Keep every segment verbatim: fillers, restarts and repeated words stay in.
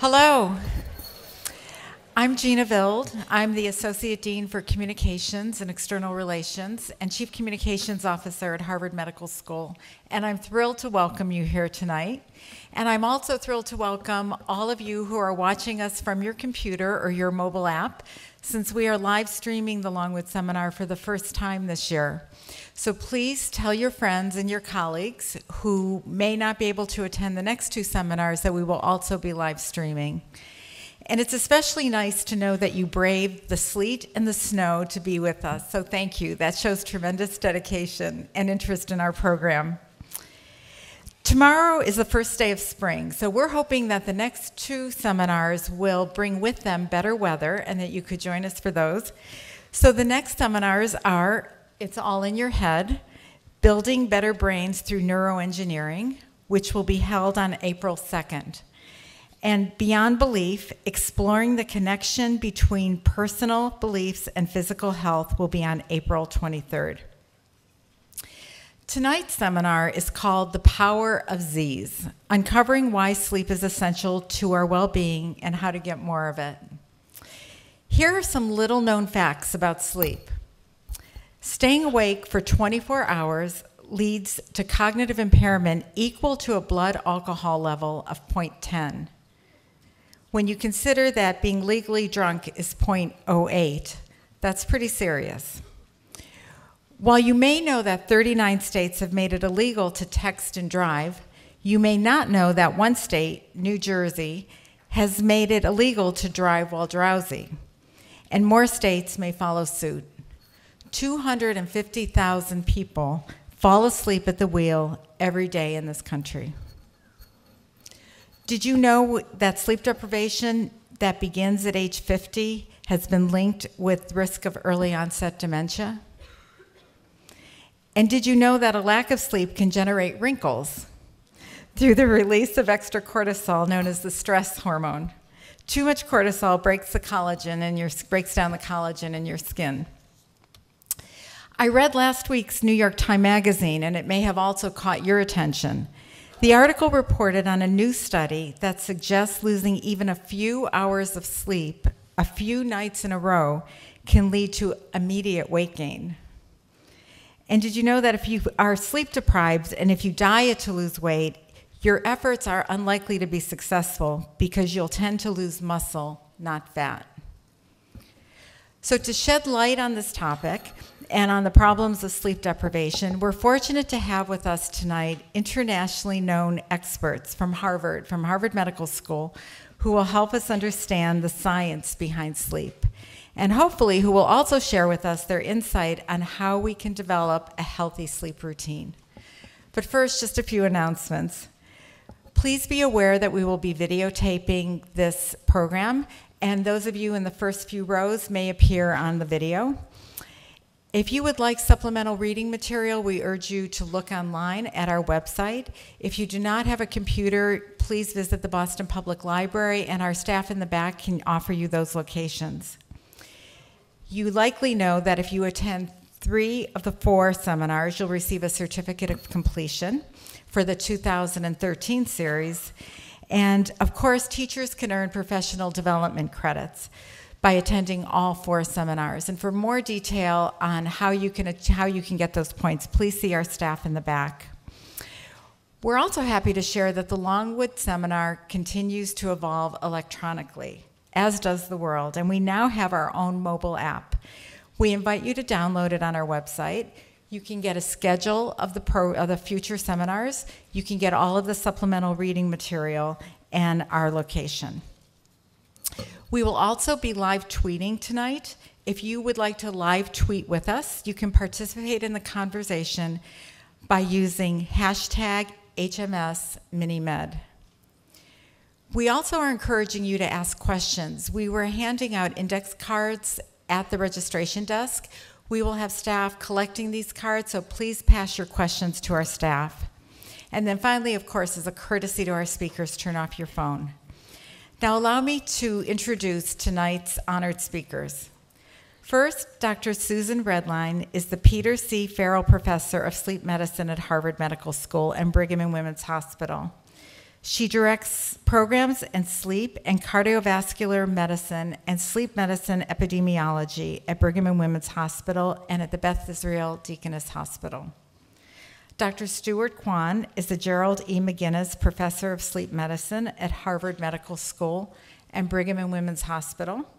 Hello. I'm Gina Vild. I'm the Associate Dean for Communications and External Relations and Chief Communications Officer at Harvard Medical School. And I'm thrilled to welcome you here tonight. And I'm also thrilled to welcome all of you who are watching us from your computer or your mobile app, since we are live streaming the Longwood Seminar for the first time this year. So please tell your friends and your colleagues who may not be able to attend the next two seminars that we will also be live streaming. And it's especially nice to know that you braved the sleet and the snow to be with us. So thank you. That shows tremendous dedication and interest in our program. Tomorrow is the first day of spring, so we're hoping that the next two seminars will bring with them better weather and that you could join us for those. So the next seminars are It's All in Your Head, Building Better Brains Through Neuroengineering, which will be held on April second. And Beyond Belief, Exploring the Connection Between Personal Beliefs and Physical Health, will be on April twenty-third. Tonight's seminar is called The Power of Z's, Uncovering Why Sleep is Essential to Our Well-Being and How to Get More of It. Here are some little-known facts about sleep. Staying awake for twenty-four hours leads to cognitive impairment equal to a blood alcohol level of zero point one zero. When you consider that being legally drunk is zero point zero eight, that's pretty serious. While you may know that thirty-nine states have made it illegal to text and drive, you may not know that one state, New Jersey, has made it illegal to drive while drowsy, and more states may follow suit. two hundred fifty thousand people fall asleep at the wheel every day in this country. Did you know that sleep deprivation that begins at age fifty has been linked with risk of early onset dementia? And did you know that a lack of sleep can generate wrinkles through the release of extra cortisol, known as the stress hormone? Too much cortisol breaks the collagen and your, breaks down the collagen in your skin. I read last week's New York Times Magazine, and it may have also caught your attention. The article reported on a new study that suggests losing even a few hours of sleep, a few nights in a row, can lead to immediate weight gain. And did you know that if you are sleep deprived and if you diet to lose weight, your efforts are unlikely to be successful because you'll tend to lose muscle, not fat. So to shed light on this topic, and on the problems of sleep deprivation, we're fortunate to have with us tonight internationally known experts from Harvard, from Harvard Medical School, who will help us understand the science behind sleep, and hopefully who will also share with us their insight on how we can develop a healthy sleep routine. But first, just a few announcements. Please be aware that we will be videotaping this program, and those of you in the first few rows may appear on the video. If you would like supplemental reading material, we urge you to look online at our website. If you do not have a computer, please visit the Boston Public Library, and our staff in the back can offer you those locations. You likely know that if you attend three of the four seminars, you'll receive a certificate of completion for the two thousand thirteen series. And of course, teachers can earn professional development credits by attending all four seminars. And for more detail on how you can, how you can get those points, please see our staff in the back. We're also happy to share that the Longwood Seminar continues to evolve electronically, as does the world, and we now have our own mobile app. We invite you to download it on our website. You can get a schedule of the, pro, of the future seminars. You can get all of the supplemental reading material and our location. We will also be live tweeting tonight. If you would like to live tweet with us, you can participate in the conversation by using hashtag H M S Mini Med. We also are encouraging you to ask questions. We were handing out index cards at the registration desk. We will have staff collecting these cards, so please pass your questions to our staff. And then finally, of course, as a courtesy to our speakers, turn off your phone. Now allow me to introduce tonight's honored speakers. First, Doctor Susan Redline is the Peter C. Farrell Professor of Sleep Medicine at Harvard Medical School and Brigham and Women's Hospital. She directs programs in sleep and cardiovascular medicine and sleep medicine epidemiology at Brigham and Women's Hospital and at the Beth Israel Deaconess Hospital. Doctor Stuart Quan is the Gerald E. McGinnis Professor of Sleep Medicine at Harvard Medical School and Brigham and Women's Hospital.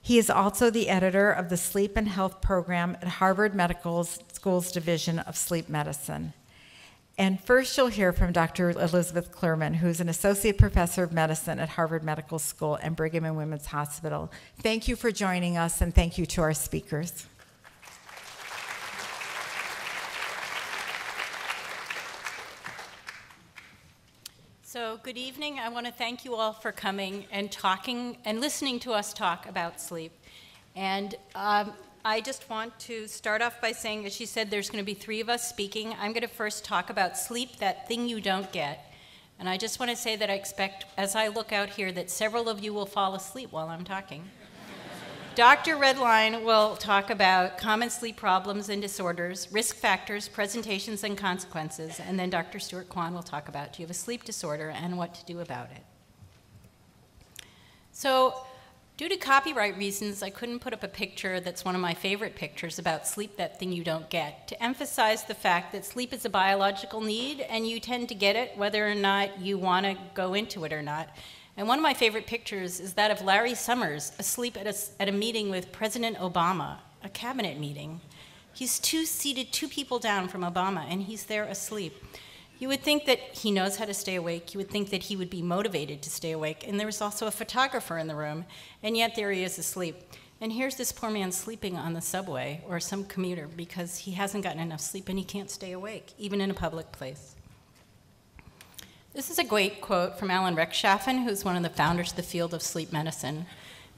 He is also the editor of the Sleep and Health Program at Harvard Medical School's Division of Sleep Medicine. And first you'll hear from Doctor Elizabeth Klerman, who's an Associate Professor of Medicine at Harvard Medical School and Brigham and Women's Hospital. Thank you for joining us, and thank you to our speakers. So good evening. I want to thank you all for coming and talking and listening to us talk about sleep. And um, I just want to start off by saying, as she said, there's going to be three of us speaking. I'm going to first talk about sleep, that thing you don't get. And I just want to say that I expect, as I look out here, that several of you will fall asleep while I'm talking. Doctor Redline will talk about common sleep problems and disorders, risk factors, presentations, and consequences. And then Doctor Stuart Quan will talk about, do you have a sleep disorder and what to do about it? So, due to copyright reasons, I couldn't put up a picture that's one of my favorite pictures about sleep, that thing you don't get, to emphasize the fact that sleep is a biological need and you tend to get it whether or not you want to go into it or not. And one of my favorite pictures is that of Larry Summers asleep at a, at a meeting with President Obama, a cabinet meeting. He's two seated, two people down from Obama, and he's there asleep. You would think that he knows how to stay awake. You would think that he would be motivated to stay awake. And there was also a photographer in the room, and yet there he is asleep. And here's this poor man sleeping on the subway or some commuter because he hasn't gotten enough sleep and he can't stay awake, even in a public place. This is a great quote from Alan Rechtschaffen, who's one of the founders of the field of sleep medicine,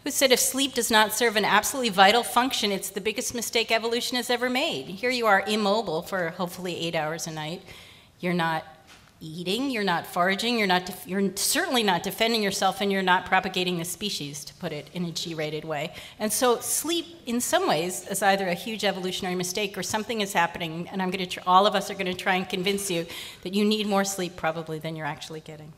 who said, if sleep does not serve an absolutely vital function, it's the biggest mistake evolution has ever made. Here you are immobile for hopefully eight hours a night. You're not eating, you're not foraging, you're, not def you're certainly not defending yourself, and you're not propagating the species, to put it in a G-rated way. And so sleep, in some ways, is either a huge evolutionary mistake or something is happening, and I'm gonna tr all of us are going to try and convince you that you need more sleep probably than you're actually getting.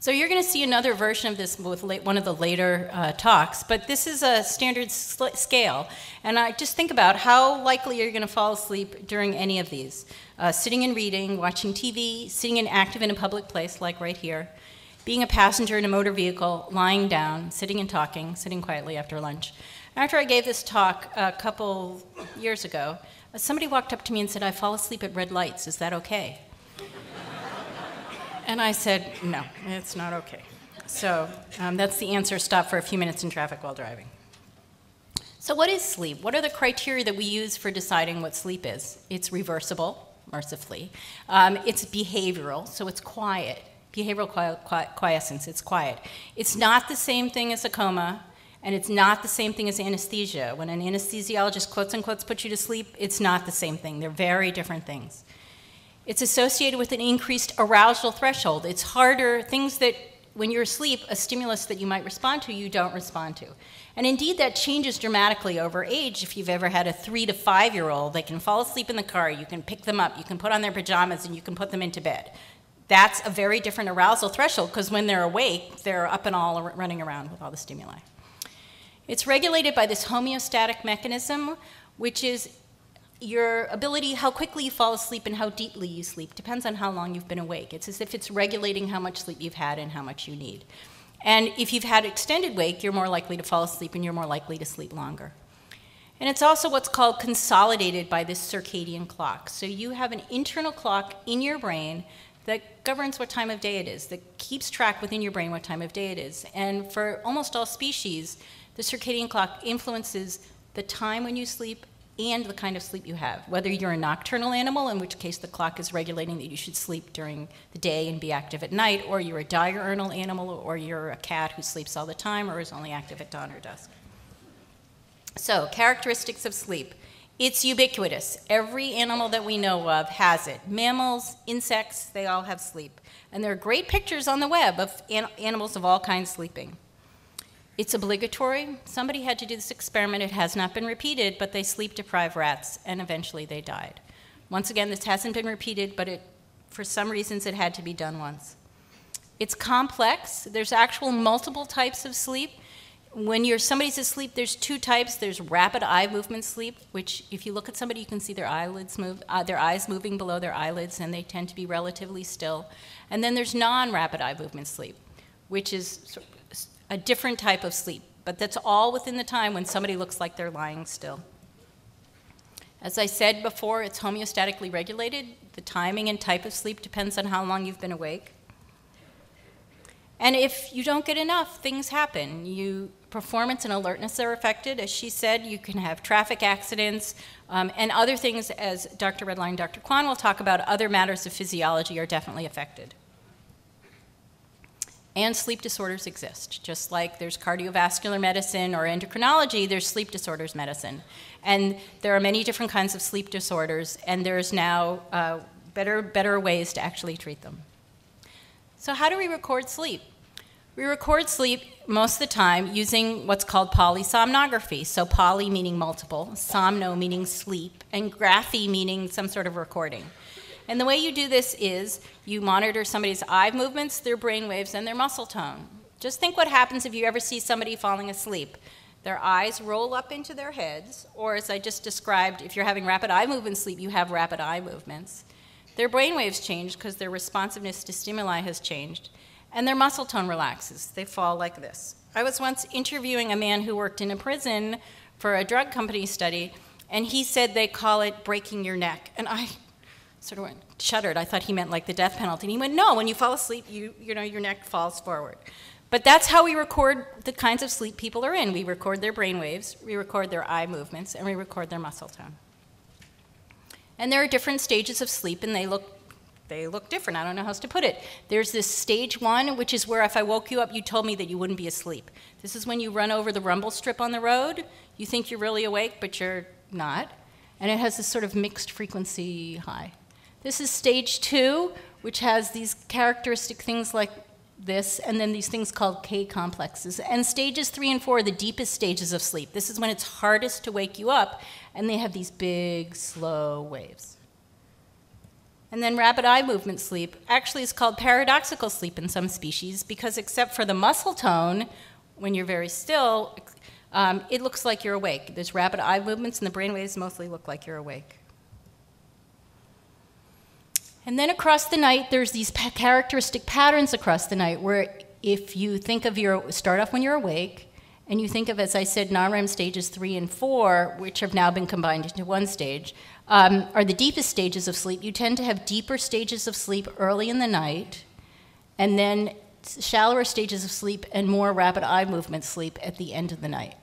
So you're going to see another version of this with late, one of the later uh, talks, but this is a standard scale. And I just think about how likely you're going to fall asleep during any of these. Uh, sitting and reading, watching T V, sitting inactive in a public place, like right here, being a passenger in a motor vehicle, lying down, sitting and talking, sitting quietly after lunch. After I gave this talk a couple years ago, somebody walked up to me and said, I fall asleep at red lights, is that okay? And I said, no, it's not okay. So um, that's the answer, stop for a few minutes in traffic while driving. So what is sleep? What are the criteria that we use for deciding what sleep is? It's reversible, mercifully. Um, it's behavioral, so it's quiet. Behavioral qui qui quiescence, it's quiet. It's not the same thing as a coma, and it's not the same thing as anesthesia. When an anesthesiologist, quotes and quotes, puts you to sleep, it's not the same thing. They're very different things. It's associated with an increased arousal threshold. It's harder, things that, when you're asleep, a stimulus that you might respond to, you don't respond to. And indeed, that changes dramatically over age. If you've ever had a three to five-year-old, they can fall asleep in the car, you can pick them up, you can put on their pajamas, and you can put them into bed. That's a very different arousal threshold, because when they're awake, they're up and all running around with all the stimuli. It's regulated by this homeostatic mechanism, which is your ability, how quickly you fall asleep and how deeply you sleep, depends on how long you've been awake. It's as if it's regulating how much sleep you've had and how much you need. And if you've had extended wake, you're more likely to fall asleep and you're more likely to sleep longer. And it's also what's called consolidated by this circadian clock. So you have an internal clock in your brain that governs what time of day it is, that keeps track within your brain what time of day it is. And for almost all species, the circadian clock influences the time when you sleep and the kind of sleep you have, whether you're a nocturnal animal, in which case the clock is regulating that you should sleep during the day and be active at night, or you're a diurnal animal, or you're a cat who sleeps all the time or is only active at dawn or dusk. So, characteristics of sleep. It's ubiquitous. Every animal that we know of has it. Mammals, insects, they all have sleep. And there are great pictures on the web of an- animals of all kinds sleeping. It's obligatory. Somebody had to do this experiment. It has not been repeated, but they sleep-deprived rats, and eventually they died. Once again, this hasn't been repeated, but it For some reasons, it had to be done once. It's complex. There's actual multiple types of sleep. When you're somebody's asleep, there's two types. There's rapid eye movement sleep, which if you look at somebody, you can see their eyelids move, uh, their eyes moving below their eyelids, and they tend to be relatively still. And then there's non-rapid eye movement sleep, which is a different type of sleep. But that's all within the time when somebody looks like they're lying still. As I said before, it's homeostatically regulated. The timing and type of sleep depends on how long you've been awake. And if you don't get enough, things happen. You, performance and alertness are affected. As she said, you can have traffic accidents um, and other things, as Doctor Redline and Doctor Quan will talk about, other matters of physiology are definitely affected. And sleep disorders exist. Just like there's cardiovascular medicine or endocrinology, there's sleep disorders medicine. And there are many different kinds of sleep disorders, and there's now uh, better, better ways to actually treat them. So how do we record sleep? We record sleep most of the time using what's called polysomnography. So poly meaning multiple, somno meaning sleep, and graphy meaning some sort of recording. And the way you do this is you monitor somebody's eye movements, their brain waves, and their muscle tone. Just think what happens if you ever see somebody falling asleep. Their eyes roll up into their heads, or as I just described, if you're having rapid eye movement sleep, you have rapid eye movements. Their brainwaves change because their responsiveness to stimuli has changed, and their muscle tone relaxes. They fall like this. I was once interviewing a man who worked in a prison for a drug company study, and he said they call it breaking your neck. And I sort of went, shuddered. I thought he meant like the death penalty. And he went, no, when you fall asleep, you, you know, your neck falls forward. But that's how we record the kinds of sleep people are in. We record their brainwaves, we record their eye movements, and we record their muscle tone. And there are different stages of sleep, and they look, they look different. I don't know how else to put it. There's this stage one, which is where if I woke you up, you told me that you wouldn't be asleep. This is when you run over the rumble strip on the road. You think you're really awake, but you're not. And it has this sort of mixed frequency high. This is stage two, which has these characteristic things like this, and then these things called K-complexes. And stages three and four are the deepest stages of sleep. This is when it's hardest to wake you up, and they have these big, slow waves. And then rapid eye movement sleep actually is called paradoxical sleep in some species, because except for the muscle tone, when you're very still, um, it looks like you're awake. There's rapid eye movements, and the brain waves mostly look like you're awake. And then across the night, there's these pa- characteristic patterns across the night where if you think of your, start off when you're awake, and you think of, as I said, non-REM stages three and four, which have now been combined into one stage, um, are the deepest stages of sleep. You tend to have deeper stages of sleep early in the night, and then shallower stages of sleep and more rapid eye movement sleep at the end of the night.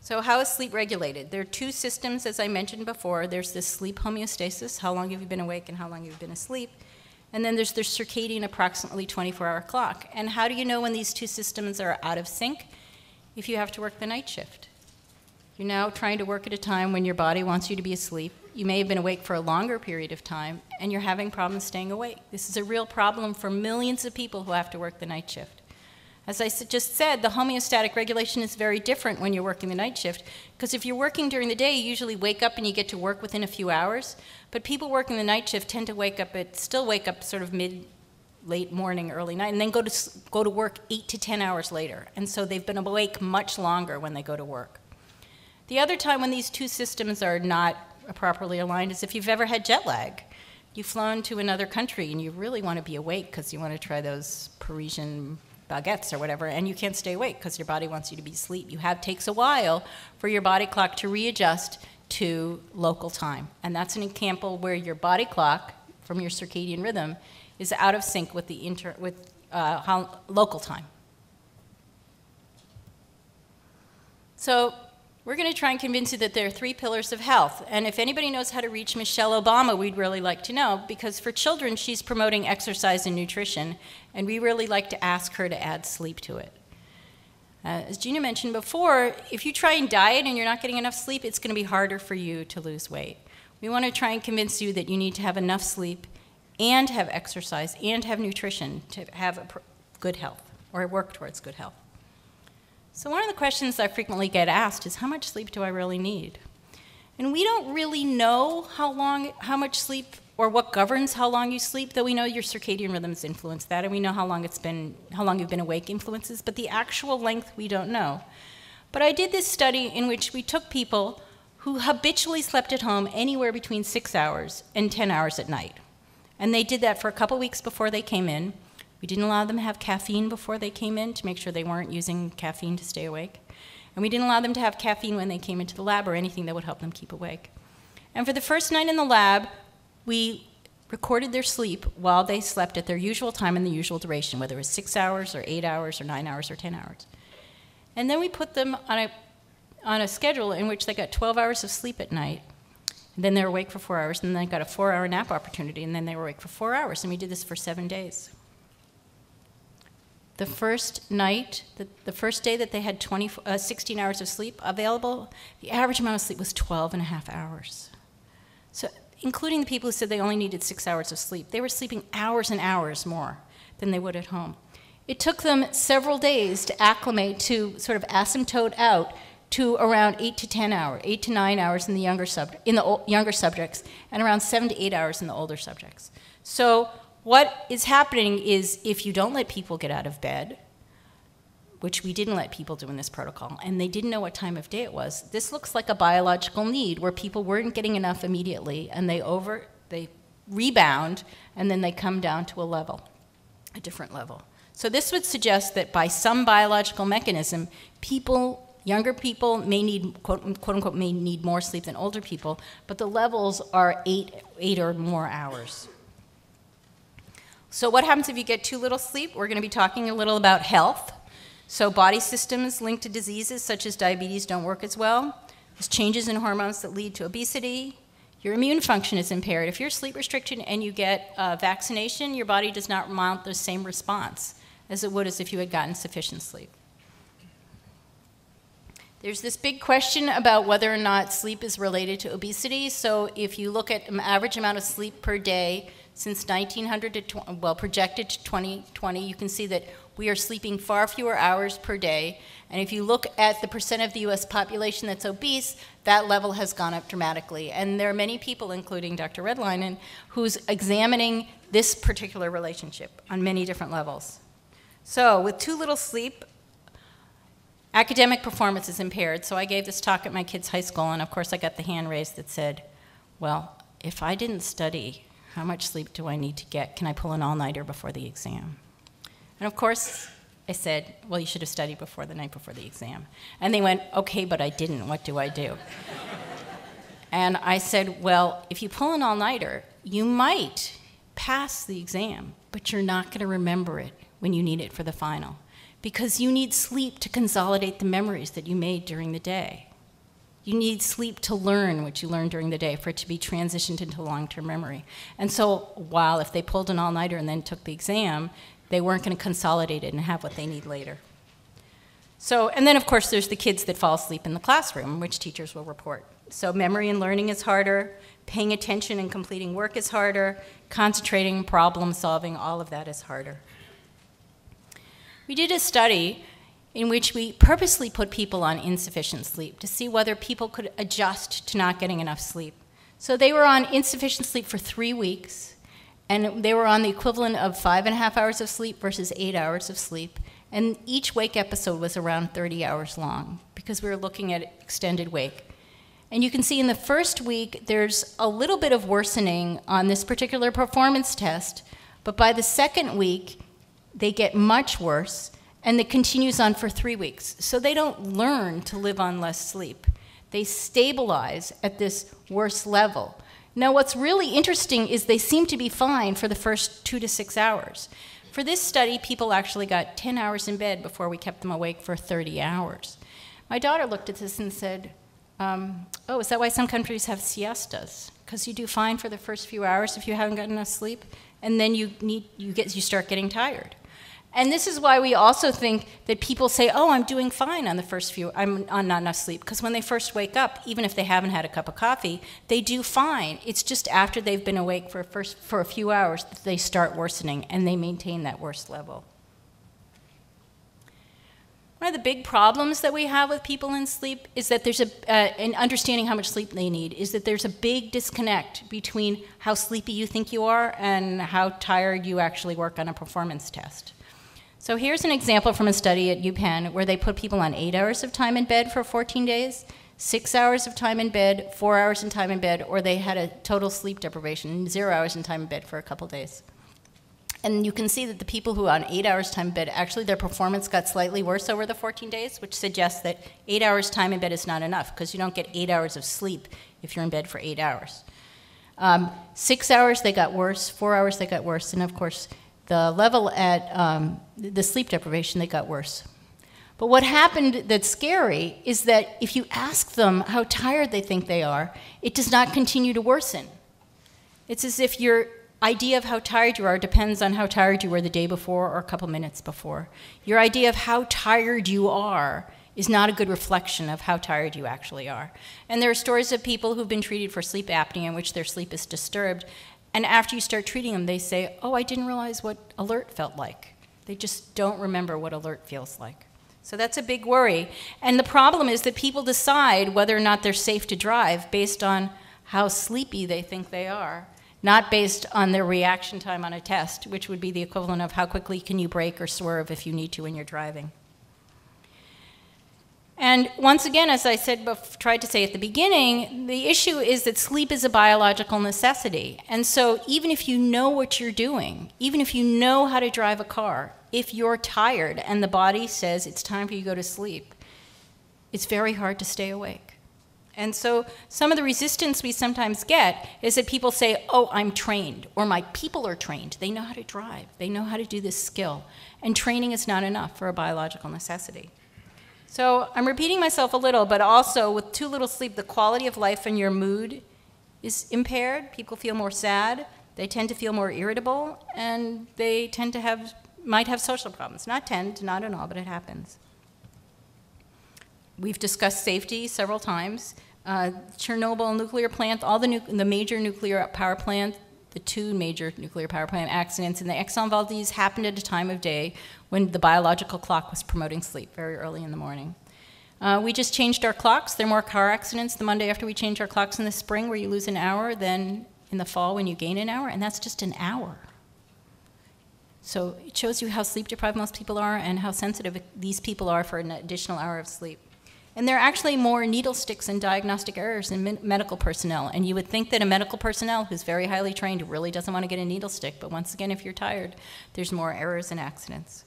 So how is sleep regulated? There are two systems, as I mentioned before. There's this sleep homeostasis, how long have you been awake and how long you've been asleep. And then there's the circadian approximately twenty-four hour clock. And how do you know when these two systems are out of sync? If you have to work the night shift. You're now trying to work at a time when your body wants you to be asleep. You may have been awake for a longer period of time, and you're having problems staying awake. This is a real problem for millions of people who have to work the night shift. As I just said, the homeostatic regulation is very different when you're working the night shift, because if you're working during the day, you usually wake up and you get to work within a few hours, but people working the night shift tend to wake up, at, still wake up sort of mid, late morning, early night, and then go to, go to work eight to ten hours later, and so they've been awake much longer when they go to work. The other time when these two systems are not properly aligned is if you've ever had jet lag. You've flown to another country and you really want to be awake because you want to try those Parisian baguettes or whatever, and you can't stay awake because your body wants you to be asleep. You have, takes a while for your body clock to readjust to local time. And that's an example where your body clock from your circadian rhythm is out of sync with the inter, with uh, how, local time. So we're going to try and convince you that there are three pillars of health. And if anybody knows how to reach Michelle Obama, we'd really like to know, because for children, she's promoting exercise and nutrition. And we really like to ask her to add sleep to it. Uh, as Gina mentioned before, if you try and diet and you're not getting enough sleep, it's going to be harder for you to lose weight. We want to try and convince you that you need to have enough sleep and have exercise and have nutrition to have a pr good health or work towards good health. So one of the questions I frequently get asked is, how much sleep do I really need? And we don't really know how long, how much sleep, or what governs how long you sleep, though we know your circadian rhythms influence that, and we know how long it's been, how long you've been awake influences, but the actual length we don't know. But I did this study in which we took people who habitually slept at home anywhere between six hours and ten hours at night. And they did that for a couple weeks before they came in. We didn't allow them to have caffeine before they came in to make sure they weren't using caffeine to stay awake. And we didn't allow them to have caffeine when they came into the lab or anything that would help them keep awake. And for the first night in the lab, we recorded their sleep while they slept at their usual time and the usual duration, whether it was six hours or eight hours or nine hours or ten hours. And then we put them on a, on a schedule in which they got twelve hours of sleep at night, and then they were awake for four hours, and then they got a four hour nap opportunity, and then they were awake for four hours, and we did this for seven days. The first night, the, the first day that they had twenty, uh, sixteen hours of sleep available, the average amount of sleep was twelve and a half hours. So, including the people who said they only needed six hours of sleep, they were sleeping hours and hours more than they would at home. It took them several days to acclimate to sort of asymptote out to around eight to ten hours, eight to nine hours in the younger sub, in the younger subjects, and around seven to eight hours in the older subjects. So what is happening is, if you don't let people get out of bed, which we didn't let people do in this protocol, and they didn't know what time of day it was, this looks like a biological need where people weren't getting enough immediately, and they over, they rebound, and then they come down to a level, a different level. So this would suggest that by some biological mechanism, people, younger people may need, quote, quote unquote, may need more sleep than older people, but the levels are eight, eight or more hours. So what happens if you get too little sleep? We're gonna be talking a little about health. So body systems linked to diseases such as diabetes don't work as well. There's changes in hormones that lead to obesity. Your immune function is impaired. If you're sleep restriction and you get uh, vaccination, your body does not mount the same response as it would as if you had gotten sufficient sleep. There's this big question about whether or not sleep is related to obesity. So if you look at an average amount of sleep per day since nineteen hundred, to well, projected to twenty twenty, you can see that we are sleeping far fewer hours per day. And if you look at the percent of the U S population that's obese, that level has gone up dramatically. And there are many people, including Doctor Redline, who's examining this particular relationship on many different levels. So with too little sleep, academic performance is impaired. So I gave this talk at my kids' high school, and of course I got the hand raised that said, well, if I didn't study, how much sleep do I need to get? Can I pull an all-nighter before the exam? And of course I said, well, you should have studied before the night before the exam. And they went, okay, but I didn't, what do I do? And I said, well, if you pull an all-nighter, you might pass the exam, but you're not gonna remember it when you need it for the final, because you need sleep to consolidate the memories that you made during the day. You need sleep to learn what you learned during the day for it to be transitioned into long-term memory. And so while if they pulled an all-nighter and then took the exam, they weren't going to consolidate it and have what they need later. So, and then of course there's the kids that fall asleep in the classroom, which teachers will report. So memory and learning is harder, paying attention and completing work is harder, concentrating, problem solving, all of that is harder. We did a study in which we purposely put people on insufficient sleep to see whether people could adjust to not getting enough sleep. So they were on insufficient sleep for three weeks. And they were on the equivalent of five and a half hours of sleep versus eight hours of sleep. And each wake episode was around thirty hours long because we were looking at extended wake. And you can see in the first week, there's a little bit of worsening on this particular performance test, but by the second week, they get much worse, and it continues on for three weeks. So they don't learn to live on less sleep. They stabilize at this worse level. Now, what's really interesting is they seem to be fine for the first two to six hours. For this study, people actually got ten hours in bed before we kept them awake for thirty hours. My daughter looked at this and said, um, oh, is that why some countries have siestas? Because you do fine for the first few hours if you haven't gotten enough sleep, and then you, need, you, get, you start getting tired. And this is why we also think that people say, oh, I'm doing fine on the first few, I'm on not enough sleep. Because when they first wake up, even if they haven't had a cup of coffee, they do fine. It's just after they've been awake for, first, for a few hours that they start worsening, and they maintain that worse level. One of the big problems that we have with people in sleep is that there's a, uh, in understanding how much sleep they need, is that there's a big disconnect between how sleepy you think you are and how tired you actually work on a performance test. So here's an example from a study at UPenn where they put people on eight hours of time in bed for fourteen days, six hours of time in bed, four hours in time in bed, or they had a total sleep deprivation, zero hours in time in bed for a couple days. And you can see that the people who were on eight hours time in bed, actually their performance got slightly worse over the fourteen days, which suggests that eight hours time in bed is not enough, because you don't get eight hours of sleep if you're in bed for eight hours. Um, six hours they got worse, four hours they got worse, and of course the level at um, the sleep deprivation, they got worse. But what happened that's scary is that if you ask them how tired they think they are, it does not continue to worsen. It's as if you're idea of how tired you are depends on how tired you were the day before or a couple minutes before. Your idea of how tired you are is not a good reflection of how tired you actually are. And there are stories of people who've been treated for sleep apnea in which their sleep is disturbed, and after you start treating them, they say, oh, I didn't realize what alert felt like. They just don't remember what alert feels like. So that's a big worry. And the problem is that people decide whether or not they're safe to drive based on how sleepy they think they are, not based on their reaction time on a test, which would be the equivalent of how quickly can you brake or swerve if you need to when you're driving. And once again, as I said, tried to say at the beginning, the issue is that sleep is a biological necessity. And so even if you know what you're doing, even if you know how to drive a car, if you're tired and the body says it's time for you to go to sleep, it's very hard to stay awake. And so some of the resistance we sometimes get is that people say, oh, I'm trained, or my people are trained. They know how to drive. They know how to do this skill. And training is not enough for a biological necessity. So I'm repeating myself a little, but also with too little sleep, the quality of life and your mood is impaired. People feel more sad. They tend to feel more irritable. And they tend to have, might have social problems. Not tend, not in all, but it happens. We've discussed safety several times. Uh, Chernobyl nuclear plant, all the, nu the major nuclear power plant, the two major nuclear power plant accidents, and the Exxon Valdez happened at a time of day when the biological clock was promoting sleep very early in the morning. Uh, we just changed our clocks. There are more car accidents the Monday after we change our clocks in the spring where you lose an hour than in the fall when you gain an hour, and that's just an hour. So it shows you how sleep deprived most people are and how sensitive these people are for an additional hour of sleep. And there are actually more needle sticks and diagnostic errors in medical personnel. And you would think that a medical personnel who's very highly trained really doesn't want to get a needle stick. But once again, if you're tired, there's more errors and accidents.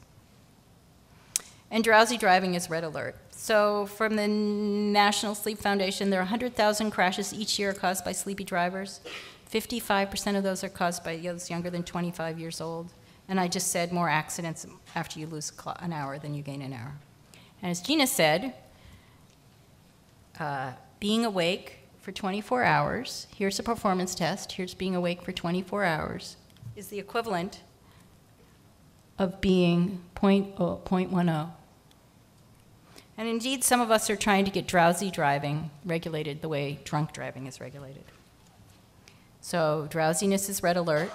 And drowsy driving is red alert. So from the National Sleep Foundation, there are one hundred thousand crashes each year caused by sleepy drivers. fifty-five percent of those are caused by those younger than twenty-five years old. And I just said more accidents after you lose an hour than you gain an hour. And as Gina said, Uh, being awake for twenty-four hours, here's a performance test, here's being awake for twenty-four hours, is the equivalent of being zero point zero, zero point one zero. And indeed, some of us are trying to get drowsy driving regulated the way drunk driving is regulated. So drowsiness is red alert.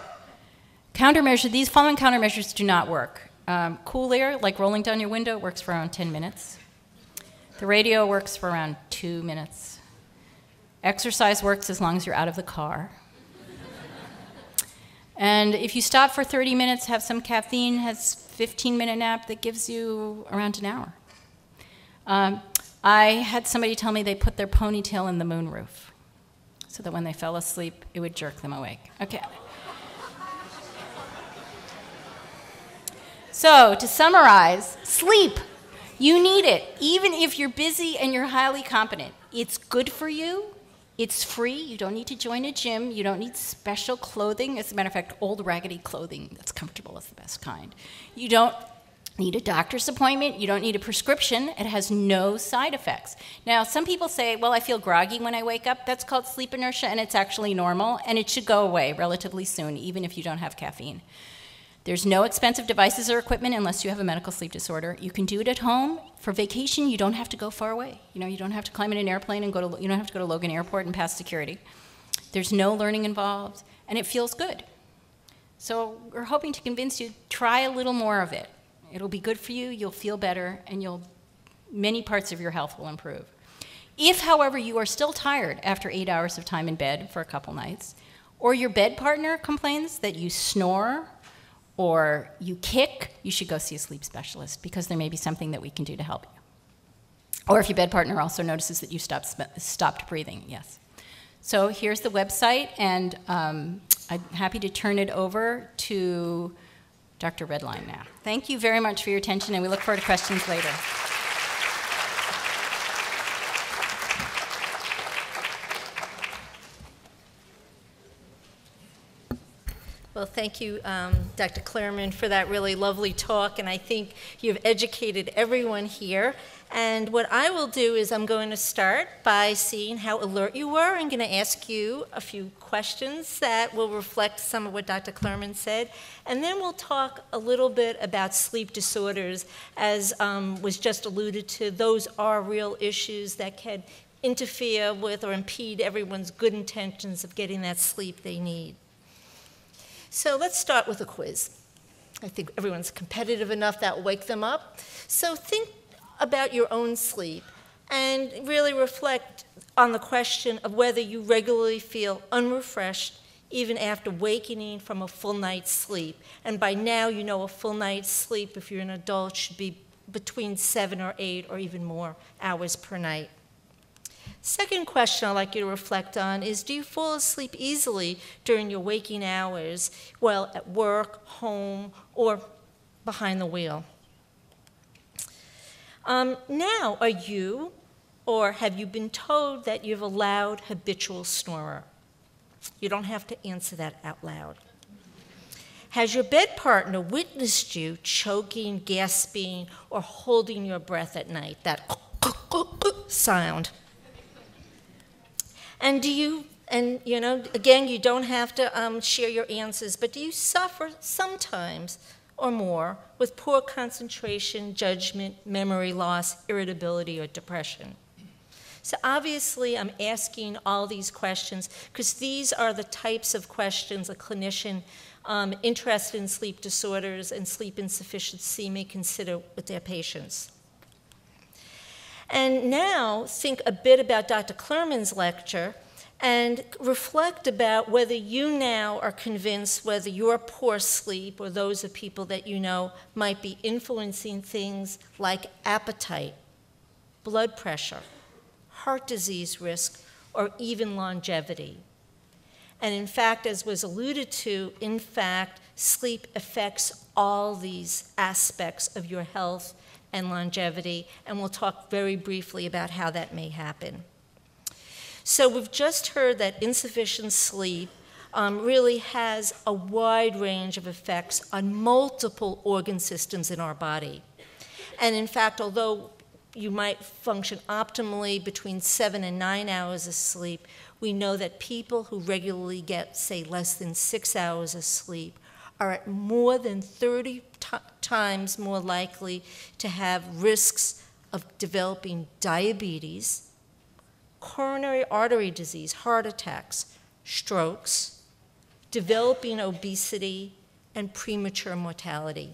Countermeasure, these following countermeasures do not work. Um, cool air, like rolling down your window, works for around ten minutes. The radio works for around two minutes. Exercise works as long as you're out of the car. And if you stop for thirty minutes, have some caffeine, has fifteen minute nap, that gives you around an hour. Um, I had somebody tell me they put their ponytail in the moonroof so that when they fell asleep, it would jerk them awake. Okay. So to summarize, sleep. You need it, even if you're busy and you're highly competent. It's good for you. It's free. You don't need to join a gym. You don't need special clothing. As a matter of fact, old raggedy clothing that's comfortable is the best kind. You don't need a doctor's appointment. You don't need a prescription. It has no side effects. Now, some people say, well, I feel groggy when I wake up. That's called sleep inertia, and it's actually normal, and it should go away relatively soon, even if you don't have caffeine. There's no expensive devices or equipment unless you have a medical sleep disorder. You can do it at home. For vacation, you don't have to go far away. You know, you don't have to climb in an airplane and go to, you don't have to go to Logan Airport and pass security. There's no learning involved, and it feels good. So we're hoping to convince you, try a little more of it. It'll be good for you, you'll feel better, and you'll many parts of your health will improve. If, however, you are still tired after eight hours of time in bed for a couple nights, or your bed partner complains that you snore or you kick, you should go see a sleep specialist because there may be something that we can do to help you. Or if your bed partner also notices that you stopped, stopped breathing, yes. So here's the website, and um, I'm happy to turn it over to Doctor Redline now. Thank you very much for your attention, and we look forward to questions later. Well, thank you, um, Doctor Klerman, for that really lovely talk, and I think you've educated everyone here. And what I will do is I'm going to start by seeing how alert you were. I'm going to ask you a few questions that will reflect some of what Doctor Klerman said, and then we'll talk a little bit about sleep disorders. As um, was just alluded to, those are real issues that can interfere with or impede everyone's good intentions of getting that sleep they need. So let's start with a quiz. I think everyone's competitive enough that will wake them up. So think about your own sleep and really reflect on the question of whether you regularly feel unrefreshed even after waking from a full night's sleep. And by now you know a full night's sleep, if you're an adult, should be between seven or eight or even more hours per night. Second question I'd like you to reflect on is, do you fall asleep easily during your waking hours, well, at work, home, or behind the wheel? Um, now, are you, or have you been told that you've allowed habitual snorer? You don't have to answer that out loud. Has your bed partner witnessed you choking, gasping, or holding your breath at night, that sound? And do you, and you know, again, you don't have to um, share your answers, but do you suffer sometimes or more with poor concentration, judgment, memory loss, irritability, or depression? So obviously, I'm asking all these questions because these are the types of questions a clinician um, interested in sleep disorders and sleep insufficiency may consider with their patients. And now, think a bit about Doctor Klerman's lecture and reflect about whether you now are convinced whether your poor sleep or those of people that you know might be influencing things like appetite, blood pressure, heart disease risk, or even longevity. And in fact, as was alluded to, in fact, sleep affects all these aspects of your health and longevity, and we'll talk very briefly about how that may happen. So we've just heard that insufficient sleep um, really has a wide range of effects on multiple organ systems in our body. And in fact, although you might function optimally between seven and nine hours of sleep, we know that people who regularly get, say, less than six hours of sleep are at more than thirty times more likely to have risks of developing diabetes, coronary artery disease, heart attacks, strokes, developing obesity, and premature mortality.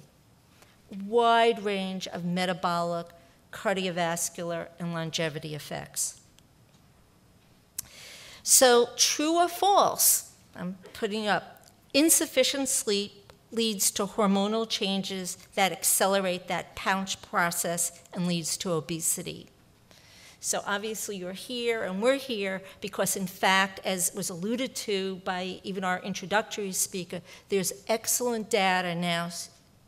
Wide range of metabolic, cardiovascular, and longevity effects. So, true or false, I'm putting up, insufficient sleep leads to hormonal changes that accelerate that pouch process and leads to obesity. So obviously you're here and we're here because, in fact, as was alluded to by even our introductory speaker, there's excellent data now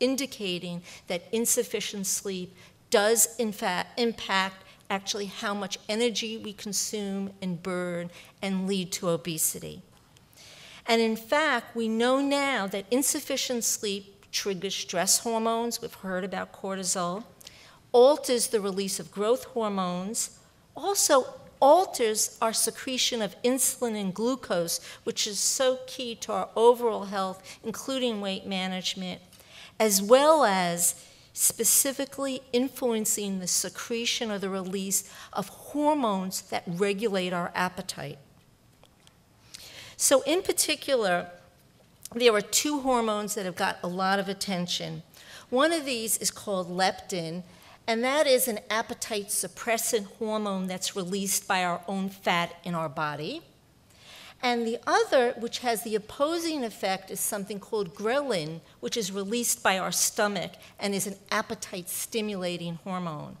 indicating that insufficient sleep does, in fact, impact actually how much energy we consume and burn and lead to obesity. And in fact, we know now that insufficient sleep triggers stress hormones. We've heard about cortisol, alters the release of growth hormones, also alters our secretion of insulin and glucose, which is so key to our overall health, including weight management, as well as specifically influencing the secretion or the release of hormones that regulate our appetite. So in particular, there are two hormones that have got a lot of attention. One of these is called leptin, and that is an appetite suppressant hormone that's released by our own fat in our body. And the other, which has the opposing effect, is something called ghrelin, which is released by our stomach and is an appetite-stimulating hormone.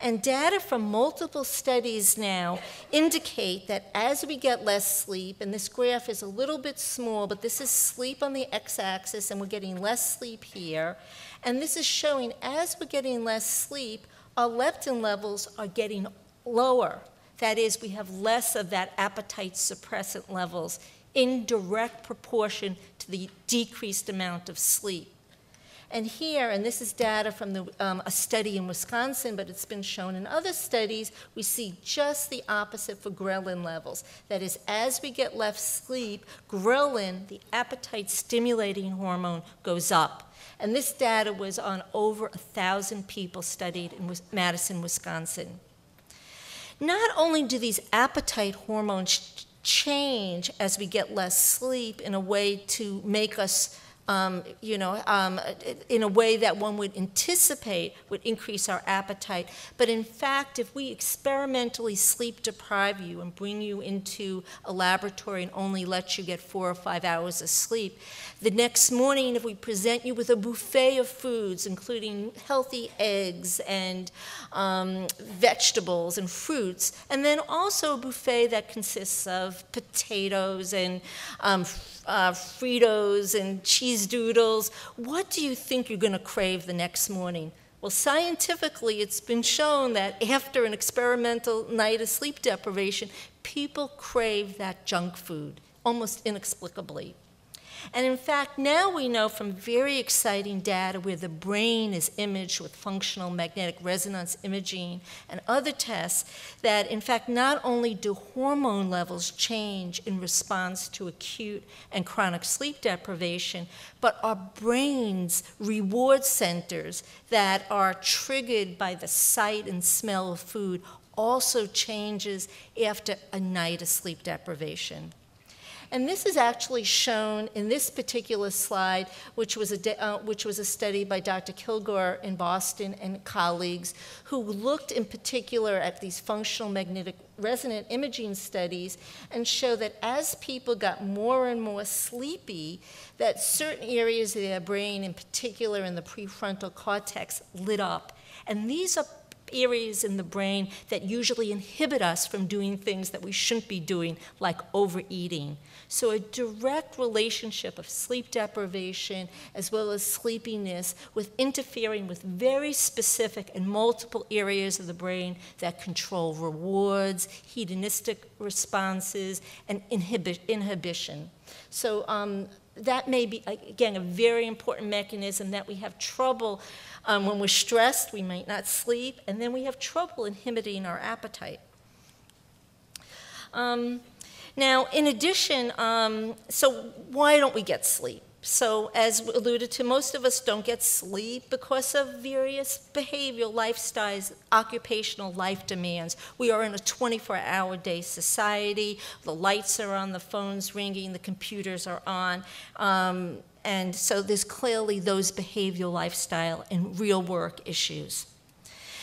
And data from multiple studies now indicate that as we get less sleep, and this graph is a little bit small, but this is sleep on the x-axis, and we're getting less sleep here. And this is showing as we're getting less sleep, our leptin levels are getting lower. That is, we have less of that appetite suppressant levels in direct proportion to the decreased amount of sleep. And here, and this is data from the, um, a study in Wisconsin, but it's been shown in other studies, we see just the opposite for ghrelin levels. That is, as we get less sleep, ghrelin, the appetite-stimulating hormone, goes up. And this data was on over one thousand people studied in Madison, Wisconsin. Not only do these appetite hormones change as we get less sleep in a way to make us, um, you know, um, in a way that one would anticipate would increase our appetite, but in fact, if we experimentally sleep deprive you and bring you into a laboratory and only let you get four or five hours of sleep, the next morning if we present you with a buffet of foods, including healthy eggs and Um, vegetables and fruits, and then also a buffet that consists of potatoes and um, uh, Fritos and cheese doodles, what do you think you're going to crave the next morning? Well, scientifically, it's been shown that after an experimental night of sleep deprivation, people crave that junk food almost inexplicably. And in fact, now we know from very exciting data where the brain is imaged with functional magnetic resonance imaging and other tests that, in fact, not only do hormone levels change in response to acute and chronic sleep deprivation, but our brain's reward centers that are triggered by the sight and smell of food also changes after a night of sleep deprivation. And this is actually shown in this particular slide, which was a, uh, which was a study by Doctor Kilgore in Boston and colleagues, who looked in particular at these functional magnetic resonant imaging studies and show that as people got more and more sleepy, that certain areas of their brain, in particular in the prefrontal cortex, lit up. And these are areas in the brain that usually inhibit us from doing things that we shouldn't be doing, like overeating. So a direct relationship of sleep deprivation as well as sleepiness with interfering with very specific and multiple areas of the brain that control rewards, hedonistic responses, and inhibi- inhibition. So um, that may be, again, a very important mechanism that we have trouble um, when we're stressed, we might not sleep, and then we have trouble inhibiting our appetite. Um, now, in addition, um, so why don't we get sleep? So as alluded to, most of us don't get sleep because of various behavioral lifestyles, occupational life demands. We are in a twenty-four hour day society. The lights are on, the phone's ringing, the computers are on. Um, and so there's clearly those behavioral lifestyle and real work issues.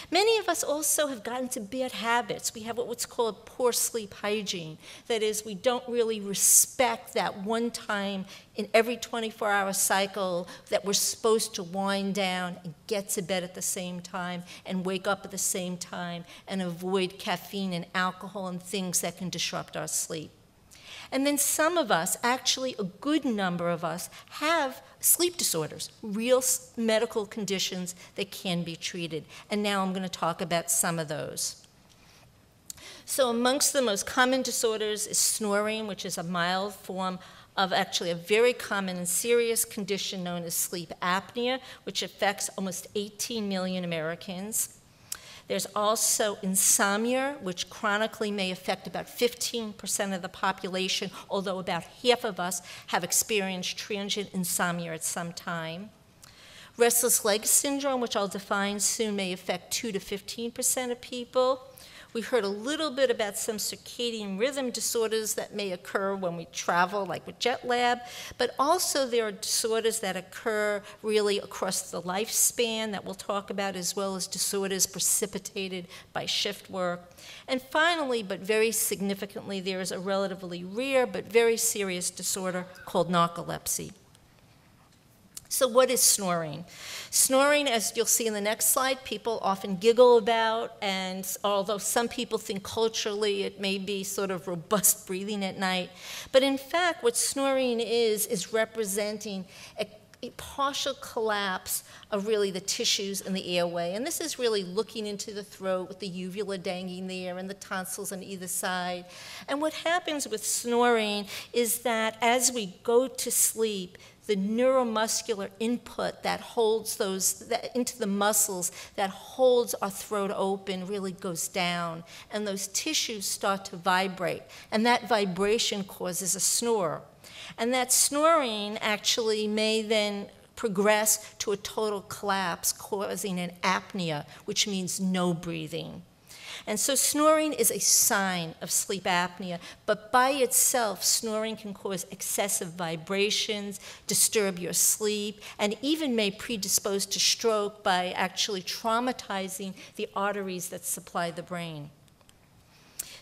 Many of us also have gotten to bad habits. We have what's called poor sleep hygiene. That is, we don't really respect that one time in every twenty-four hour cycle that we're supposed to wind down and get to bed at the same time and wake up at the same time and avoid caffeine and alcohol and things that can disrupt our sleep. And then some of us, actually a good number of us, have sleep disorders, real medical conditions that can be treated. And now I'm going to talk about some of those. So amongst the most common disorders is snoring, which is a mild form of actually a very common and serious condition known as sleep apnea, which affects almost eighteen million Americans. There's also insomnia, which chronically may affect about fifteen percent of the population, although about half of us have experienced transient insomnia at some time. Restless leg syndrome, which I'll define soon, may affect two to fifteen percent of people. We heard a little bit about some circadian rhythm disorders that may occur when we travel, like with jet lag, but also there are disorders that occur really across the lifespan that we'll talk about, as well as disorders precipitated by shift work. And finally, but very significantly, there is a relatively rare but very serious disorder called narcolepsy. So what is snoring? Snoring, as you'll see in the next slide, people often giggle about, and although some people think culturally it may be sort of robust breathing at night, but in fact what snoring is is representing a A partial collapse of really the tissues in the airway. And this is really looking into the throat with the uvula dangling there and the tonsils on either side. And what happens with snoring is that as we go to sleep, the neuromuscular input that holds those that into the muscles that holds our throat open really goes down, and those tissues start to vibrate, and that vibration causes a snore. And that snoring actually may then progress to a total collapse, causing an apnea, which means no breathing. And so snoring is a sign of sleep apnea, but by itself, snoring can cause excessive vibrations, disturb your sleep, and even may predispose to stroke by actually traumatizing the arteries that supply the brain.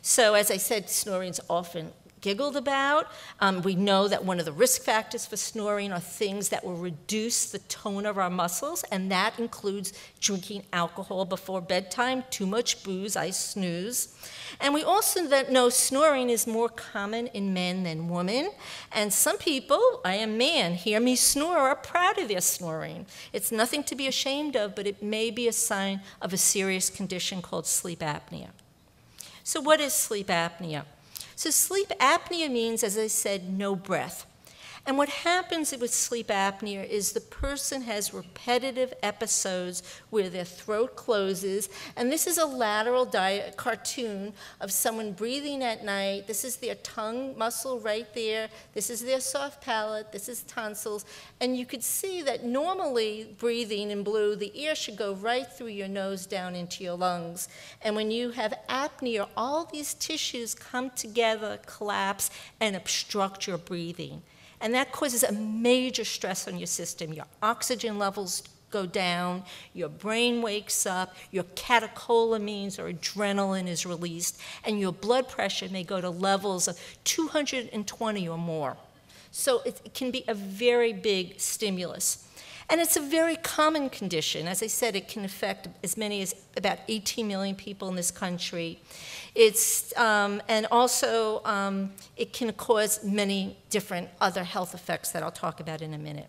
So as I said, snoring's often giggled about. Um, we know that one of the risk factors for snoring are things that will reduce the tone of our muscles, and that includes drinking alcohol before bedtime, too much booze, I snooze. And we also know snoring is more common in men than women, and some people, I am man, hear me snore, are proud of their snoring. It's nothing to be ashamed of, but it may be a sign of a serious condition called sleep apnea. So what is sleep apnea? So sleep apnea means, as I said, no breath. And what happens with sleep apnea is the person has repetitive episodes where their throat closes, and this is a lateral cartoon of someone breathing at night. This is their tongue muscle right there. This is their soft palate. This is tonsils. And you could see that normally breathing in blue, the air should go right through your nose down into your lungs. And when you have apnea, all these tissues come together, collapse, and obstruct your breathing. And that causes a major stress on your system. Your oxygen levels go down, your brain wakes up, your catecholamines or adrenaline is released, and your blood pressure may go to levels of two hundred twenty or more. So it can be a very big stimulus. And it's a very common condition. As I said, it can affect as many as about eighteen million people in this country. It's, um, and also, um, it can cause many different other health effects that I'll talk about in a minute.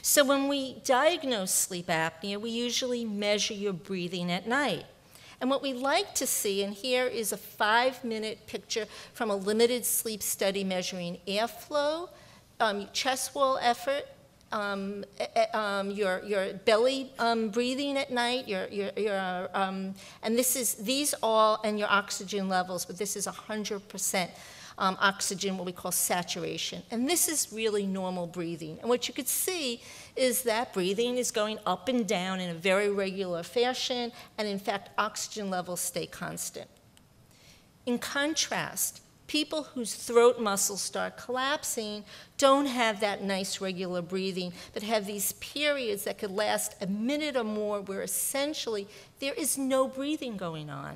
So when we diagnose sleep apnea, we usually measure your breathing at night. And what we like to see, and here is a five-minute picture from a limited sleep study measuring airflow, um, chest wall effort, Um, um, your, your belly um, breathing at night, your, your, your, um, and this is, these all, and your oxygen levels, but this is one hundred percent um, oxygen, what we call saturation. And this is really normal breathing. And what you could see is that breathing is going up and down in a very regular fashion, and in fact, oxygen levels stay constant. In contrast, people whose throat muscles start collapsing don't have that nice regular breathing, but have these periods that could last a minute or more where essentially there is no breathing going on.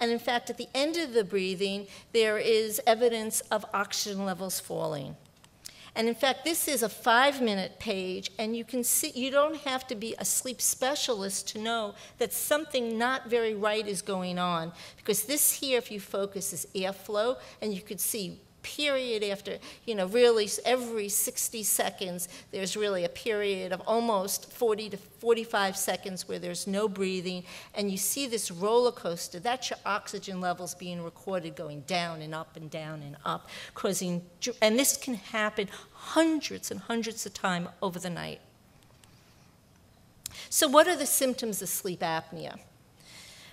And in fact, at the end of the breathing, there is evidence of oxygen levels falling. And in fact, this is a five-minute page, and you can see, you don't have to be a sleep specialist to know that something not very right is going on, because this here, if you focus, is airflow, and you could see period after, you know, really every sixty seconds, there's really a period of almost forty to forty-five seconds where there's no breathing, and you see this roller coaster. That's your oxygen levels being recorded going down and up and down and up, causing, and this can happen hundreds and hundreds of times over the night. So what are the symptoms of sleep apnea?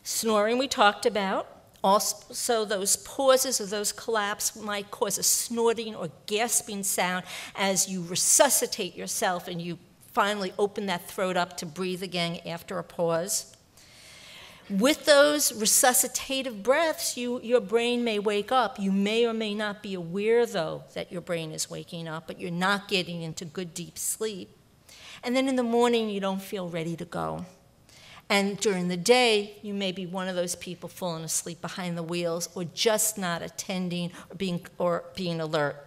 Snoring we talked about. Also, those pauses or those collapse might cause a snorting or gasping sound as you resuscitate yourself and you finally open that throat up to breathe again after a pause. With those resuscitative breaths, you, your brain may wake up. You may or may not be aware, though, that your brain is waking up, but you're not getting into good, deep sleep. And then in the morning, you don't feel ready to go. And during the day, you may be one of those people falling asleep behind the wheels or just not attending or being, or being alert.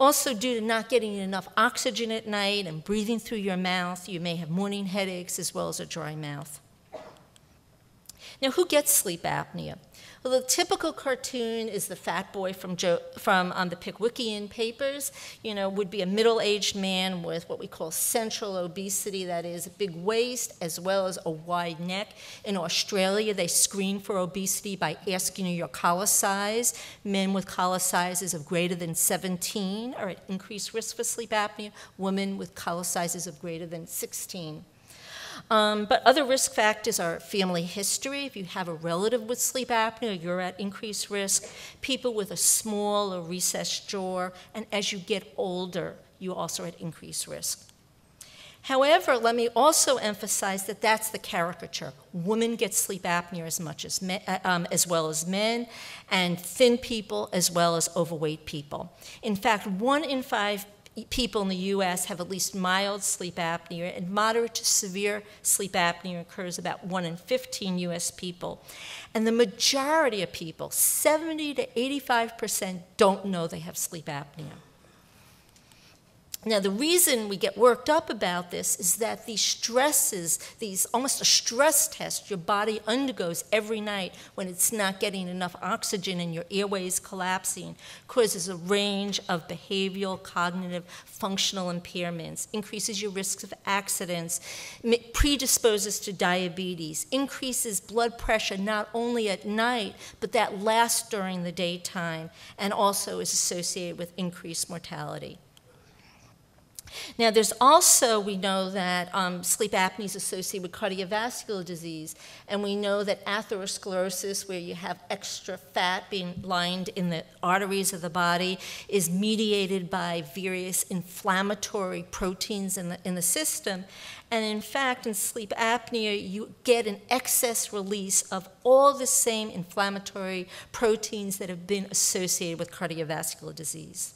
Also, due to not getting enough oxygen at night and breathing through your mouth, you may have morning headaches as well as a dry mouth. Now, who gets sleep apnea? Well, the typical cartoon is the fat boy from, Joe, from um, the Pickwickian Papers, you know, would be a middle-aged man with what we call central obesity, that is a big waist as well as a wide neck. In Australia, they screen for obesity by asking you your collar size. Men with collar sizes of greater than seventeen are at increased risk for sleep apnea. Women with collar sizes of greater than sixteen. Um, but other risk factors are family history. If you have a relative with sleep apnea, you're at increased risk. People with a small or recessed jaw, and as you get older, you also at increased risk. However, let me also emphasize that that's the caricature. Women get sleep apnea as much as men, um, as well as men, and thin people as well as overweight people. In fact, one in five people in the U S have at least mild sleep apnea, and moderate to severe sleep apnea occurs about one in fifteen U S people. And the majority of people, seventy to eighty-five percent, don't know they have sleep apnea. Now, the reason we get worked up about this is that these stresses, these almost a stress test your body undergoes every night when it's not getting enough oxygen and your airways collapsing, causes a range of behavioral, cognitive, functional impairments, increases your risks of accidents, predisposes to diabetes, increases blood pressure not only at night, but that lasts during the daytime, and also is associated with increased mortality. Now, there's also, we know that um, sleep apnea is associated with cardiovascular disease, and we know that atherosclerosis, where you have extra fat being lined in the arteries of the body, is mediated by various inflammatory proteins in the, in the system. And in fact, in sleep apnea, you get an excess release of all the same inflammatory proteins that have been associated with cardiovascular disease.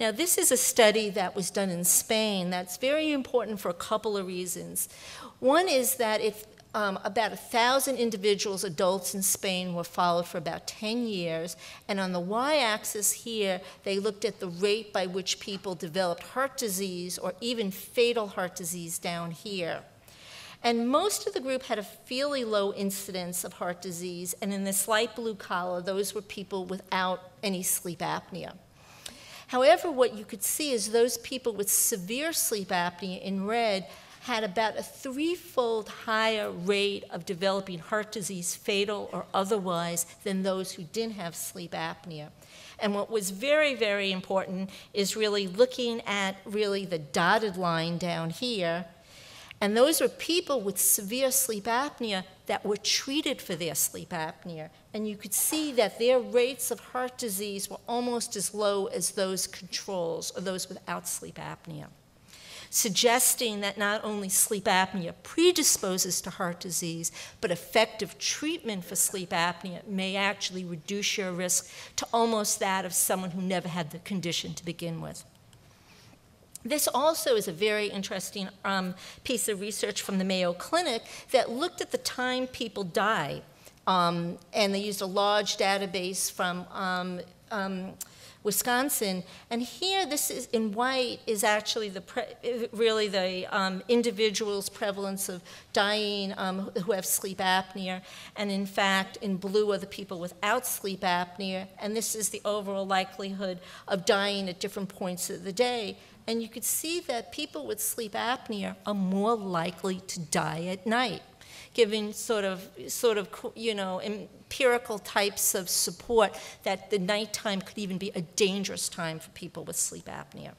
Now, this is a study that was done in Spain that's very important for a couple of reasons. One is that if um, about one thousand individuals, adults in Spain, were followed for about ten years, and on the y-axis here, they looked at the rate by which people developed heart disease or even fatal heart disease down here. And most of the group had a fairly low incidence of heart disease, and in this light blue collar, those were people without any sleep apnea. However, what you could see is those people with severe sleep apnea in red had about a threefold higher rate of developing heart disease, fatal or otherwise, than those who didn't have sleep apnea. And what was very, very important is really looking at really the dotted line down here. And those were people with severe sleep apnea that were treated for their sleep apnea. And you could see that their rates of heart disease were almost as low as those controls, or those without sleep apnea, suggesting that not only sleep apnea predisposes to heart disease, but effective treatment for sleep apnea may actually reduce your risk to almost that of someone who never had the condition to begin with. This also is a very interesting um, piece of research from the Mayo Clinic that looked at the time people die, um, and they used a large database from um, um, Wisconsin. And here, this is in white, is actually the pre really the um, individual's prevalence of dying um, who have sleep apnea. And in fact, in blue are the people without sleep apnea. And this is the overall likelihood of dying at different points of the day. And you could see that people with sleep apnea are more likely to die at night, giving sort of, sort of, you know, empirical types of support that the nighttime could even be a dangerous time for people with sleep apnea.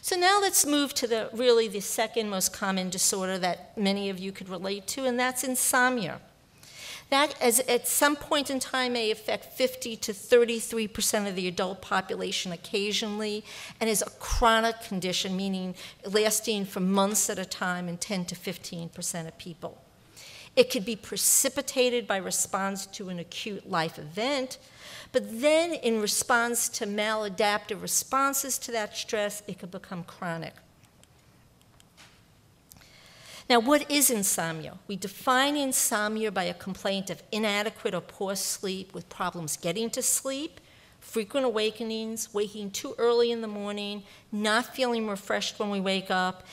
So now let's move to the, really the second most common disorder that many of you could relate to, and that's insomnia. That, as at some point in time, may affect fifty to thirty-three percent of the adult population occasionally, and is a chronic condition, meaning lasting for months at a time in ten to fifteen percent of people. It could be precipitated by response to an acute life event, but then in response to maladaptive responses to that stress, it could become chronic. Now, what is insomnia? We define insomnia by a complaint of inadequate or poor sleep with problems getting to sleep, frequent awakenings, waking too early in the morning, not feeling refreshed when we wake up,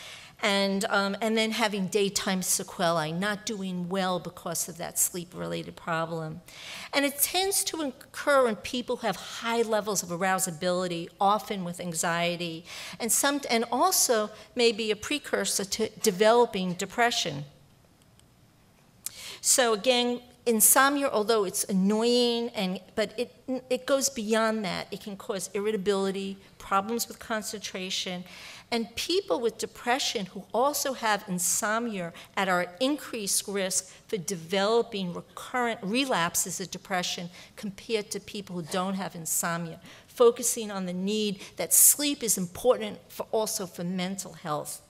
and, um, and then having daytime sequelae, not doing well because of that sleep-related problem. And it tends to occur in people who have high levels of arousability, often with anxiety, and, some, and also may be a precursor to developing depression. So again, insomnia, although it's annoying, and, but it, it goes beyond that. It can cause irritability, problems with concentration, and people with depression who also have insomnia at our increased risk for developing recurrent relapses of depression compared to people who don't have insomnia, focusing on the need that sleep is important for also for mental health.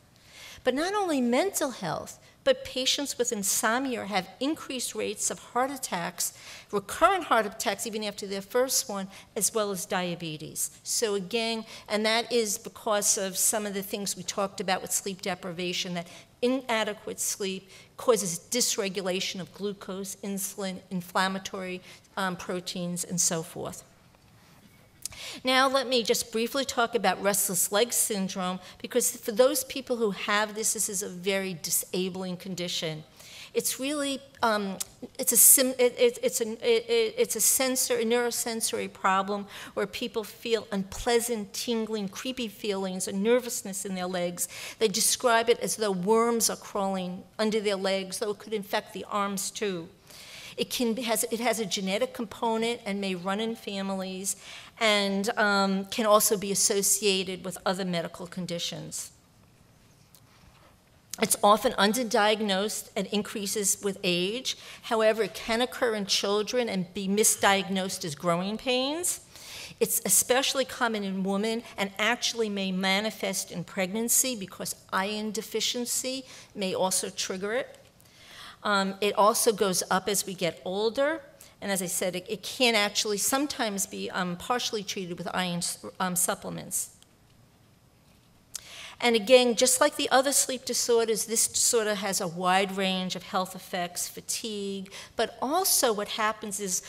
But not only mental health, but patients with insomnia have increased rates of heart attacks, recurrent heart attacks even after their first one, as well as diabetes. So again, and that is because of some of the things we talked about with sleep deprivation, that inadequate sleep causes dysregulation of glucose, insulin, inflammatory um, proteins, and so forth. Now let me just briefly talk about restless leg syndrome, because for those people who have this, this is a very disabling condition. It's really, um, it's, a sim, it, it, it's, an, it, it, it's a sensor, a neurosensory problem where people feel unpleasant, tingling, creepy feelings and nervousness in their legs. They describe it as though worms are crawling under their legs, though it could infect the arms too. It, can, has, it has a genetic component and may run in families and um, can also be associated with other medical conditions. It's often underdiagnosed and increases with age. However, it can occur in children and be misdiagnosed as growing pains. It's especially common in women and actually may manifest in pregnancy because iron deficiency may also trigger it. Um, it also goes up as we get older, and as I said, it, it can actually sometimes be um, partially treated with iron um, supplements. And again, just like the other sleep disorders, this disorder has a wide range of health effects, fatigue, but also what happens is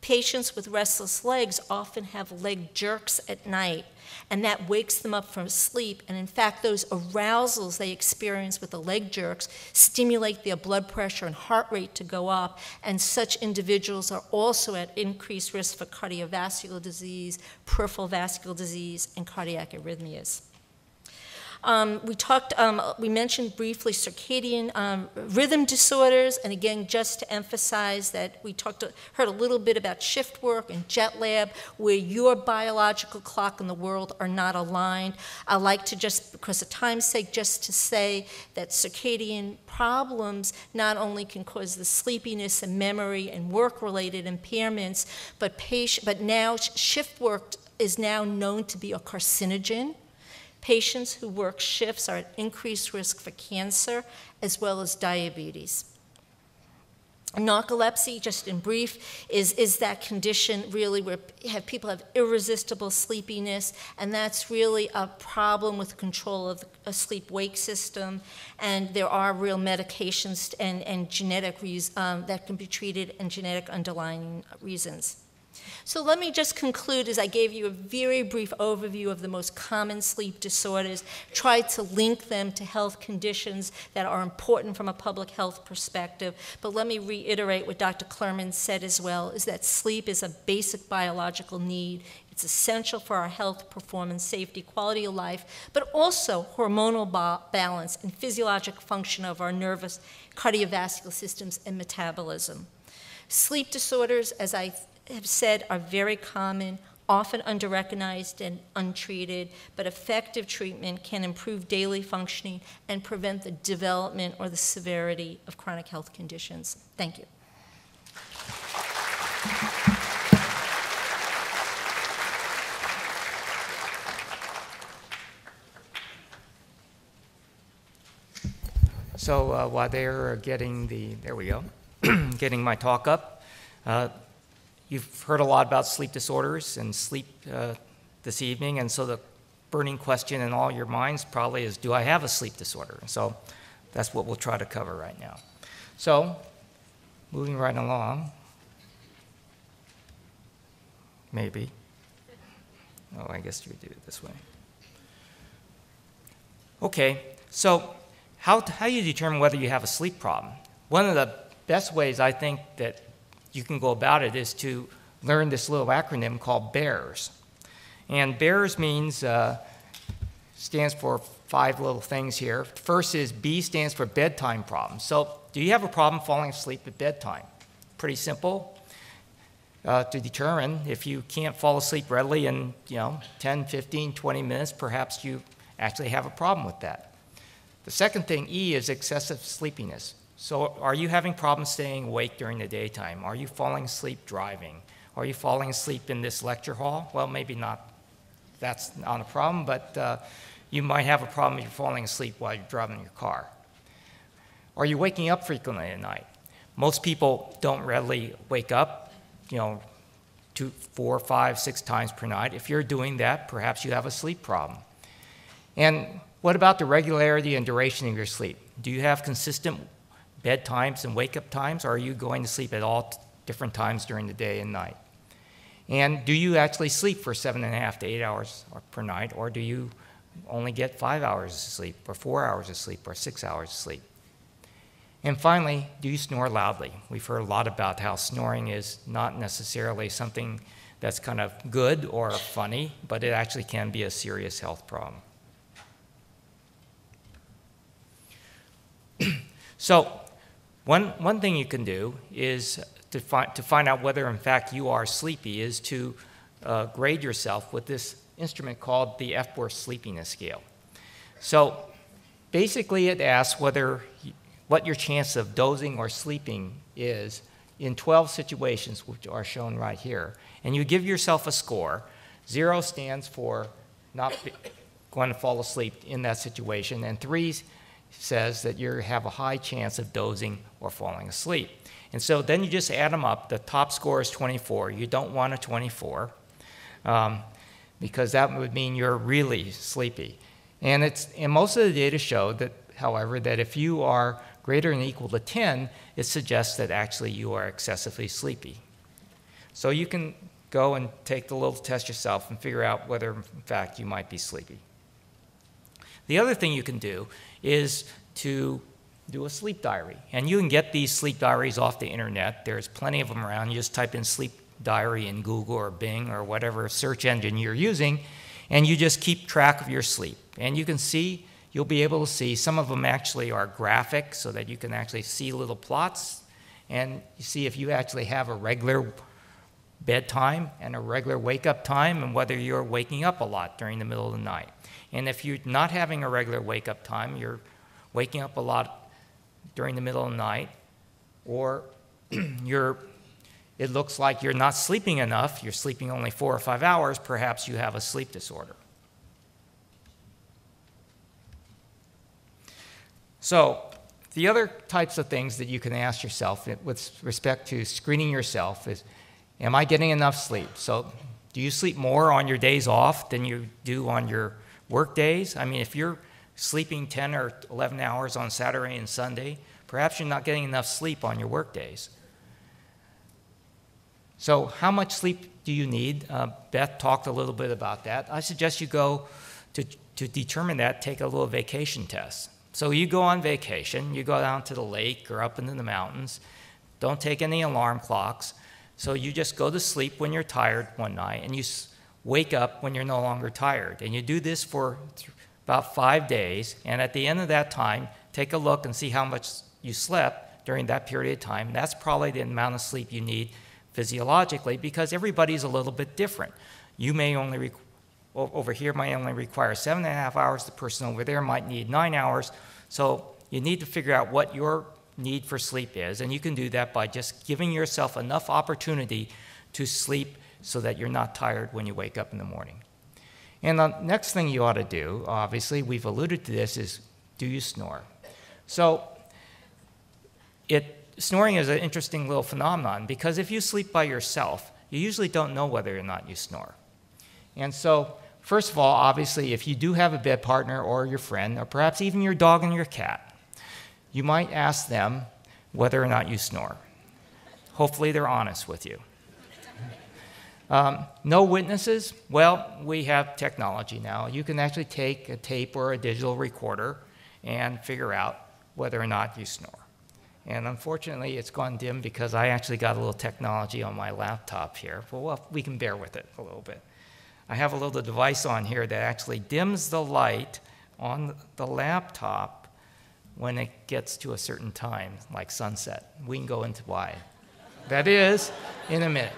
patients with restless legs often have leg jerks at night, and that wakes them up from sleep. And in fact, those arousals they experience with the leg jerks stimulate their blood pressure and heart rate to go up, and such individuals are also at increased risk for cardiovascular disease, peripheral vascular disease, and cardiac arrhythmias. Um, we talked, um, we mentioned briefly circadian um, rhythm disorders, and again, just to emphasize that we talked, heard a little bit about shift work and jet lag, where your biological clock and the world are not aligned. I like to just, because of time's sake, just to say that circadian problems not only can cause the sleepiness and memory and work-related impairments, but patient, but now shift work is now known to be a carcinogen. Patients who work shifts are at increased risk for cancer as well as diabetes. Narcolepsy, just in brief, is, is that condition really where have people have irresistible sleepiness, and that's really a problem with control of the sleep-wake system, and there are real medications and, and genetic reasons um, that can be treated and genetic underlying reasons. So let me just conclude as I gave you a very brief overview of the most common sleep disorders, tried to link them to health conditions that are important from a public health perspective. But let me reiterate what Doctor Klerman said as well, is that sleep is a basic biological need. It's essential for our health, performance, safety, quality of life, but also hormonal ba- balance and physiologic function of our nervous, cardiovascular systems, and metabolism. Sleep disorders, as I have said, are very common, often underrecognized and untreated, but effective treatment can improve daily functioning and prevent the development or the severity of chronic health conditions. Thank you. So uh, while they're getting the, there we go, getting my talk up, uh, you've heard a lot about sleep disorders and sleep uh, this evening, and so the burning question in all your minds probably is, do I have a sleep disorder? So that's what we'll try to cover right now. So moving right along, maybe. Oh, I guess you would do it this way. Okay, so how, how do you determine whether you have a sleep problem? One of the best ways I think that you can go about it is to learn this little acronym called BEARS. And BEARS means, uh, stands for five little things here. First is B stands for bedtime problems. So do you have a problem falling asleep at bedtime? Pretty simple. Uh, to determine if you can't fall asleep readily in, you know, ten, fifteen, twenty minutes, perhaps you actually have a problem with that. The second thing, E, is excessive sleepiness. So are you having problems staying awake during the daytime? Are you falling asleep driving? Are you falling asleep in this lecture hall? Well, maybe not. That's not a problem, but uh, you might have a problem if you're falling asleep while you're driving your car. Are you waking up frequently at night? Most people don't readily wake up, you know, two, four, five, six times per night. If you're doing that, perhaps you have a sleep problem. And what about the regularity and duration of your sleep? Do you have consistent bedtimes and wake-up times, or are you going to sleep at all different times during the day and night? And do you actually sleep for seven and a half to eight hours per night, or do you only get five hours of sleep, or four hours of sleep, or six hours of sleep? And finally, do you snore loudly? We've heard a lot about how snoring is not necessarily something that's kind of good or funny, but it actually can be a serious health problem. So one, one thing you can do is to, fi to find out whether, in fact, you are sleepy is to uh, grade yourself with this instrument called the Epworth Sleepiness Scale. So basically, it asks whether you, what your chance of dozing or sleeping is in twelve situations, which are shown right here. And you give yourself a score. Zero stands for not going to fall asleep in that situation, and three says that you have a high chance of dozing or falling asleep. And so then you just add them up. The top score is twenty-four. You don't want a twenty-four, um, because that would mean you're really sleepy. And, it's, and most of the data show that, however, that if you are greater than or equal to ten, it suggests that actually you are excessively sleepy. So you can go and take the little test yourself and figure out whether, in fact, you might be sleepy. The other thing you can do is to do a sleep diary. And you can get these sleep diaries off the internet. There's plenty of them around. You just type in sleep diary in Google or Bing or whatever search engine you're using, and you just keep track of your sleep. And you can see, you'll be able to see, some of them actually are graphic so that you can actually see little plots and you see if you actually have a regular bedtime and a regular wake-up time and whether you're waking up a lot during the middle of the night. And if you're not having a regular wake-up time, you're waking up a lot during the middle of the night, or you're, it looks like you're not sleeping enough, you're sleeping only four or five hours, perhaps you have a sleep disorder. So the other types of things that you can ask yourself with respect to screening yourself is, am I getting enough sleep? So do you sleep more on your days off than you do on your work days? I mean, if you're sleeping ten or eleven hours on Saturday and Sunday, perhaps you're not getting enough sleep on your work days. So how much sleep do you need? Uh, Beth talked a little bit about that. I suggest you go to, to determine that, take a little vacation test. So you go on vacation, you go down to the lake or up into the mountains, don't take any alarm clocks, so you just go to sleep when you're tired one night and you wake up when you're no longer tired. And you do this for about five days, and at the end of that time, take a look and see how much you slept during that period of time. That's probably the amount of sleep you need physiologically, because everybody's a little bit different. You may only require, over here might only require seven and a half hours. The person over there might need nine hours. So you need to figure out what your need for sleep is. And you can do that by just giving yourself enough opportunity to sleep so that you're not tired when you wake up in the morning. And the next thing you ought to do, obviously, we've alluded to this, is do you snore? So it, snoring is an interesting little phenomenon, because if you sleep by yourself, you usually don't know whether or not you snore. And so, first of all, obviously, if you do have a bed partner or your friend, or perhaps even your dog and your cat, you might ask them whether or not you snore. Hopefully, they're honest with you. Um, no witnesses? Well, we have technology now. You can actually take a tape or a digital recorder and figure out whether or not you snore. And unfortunately, it's gone dim because I actually got a little technology on my laptop here. But well, we can bear with it a little bit. I have a little device on here that actually dims the light on the laptop when it gets to a certain time, like sunset. We can go into why that is in a minute.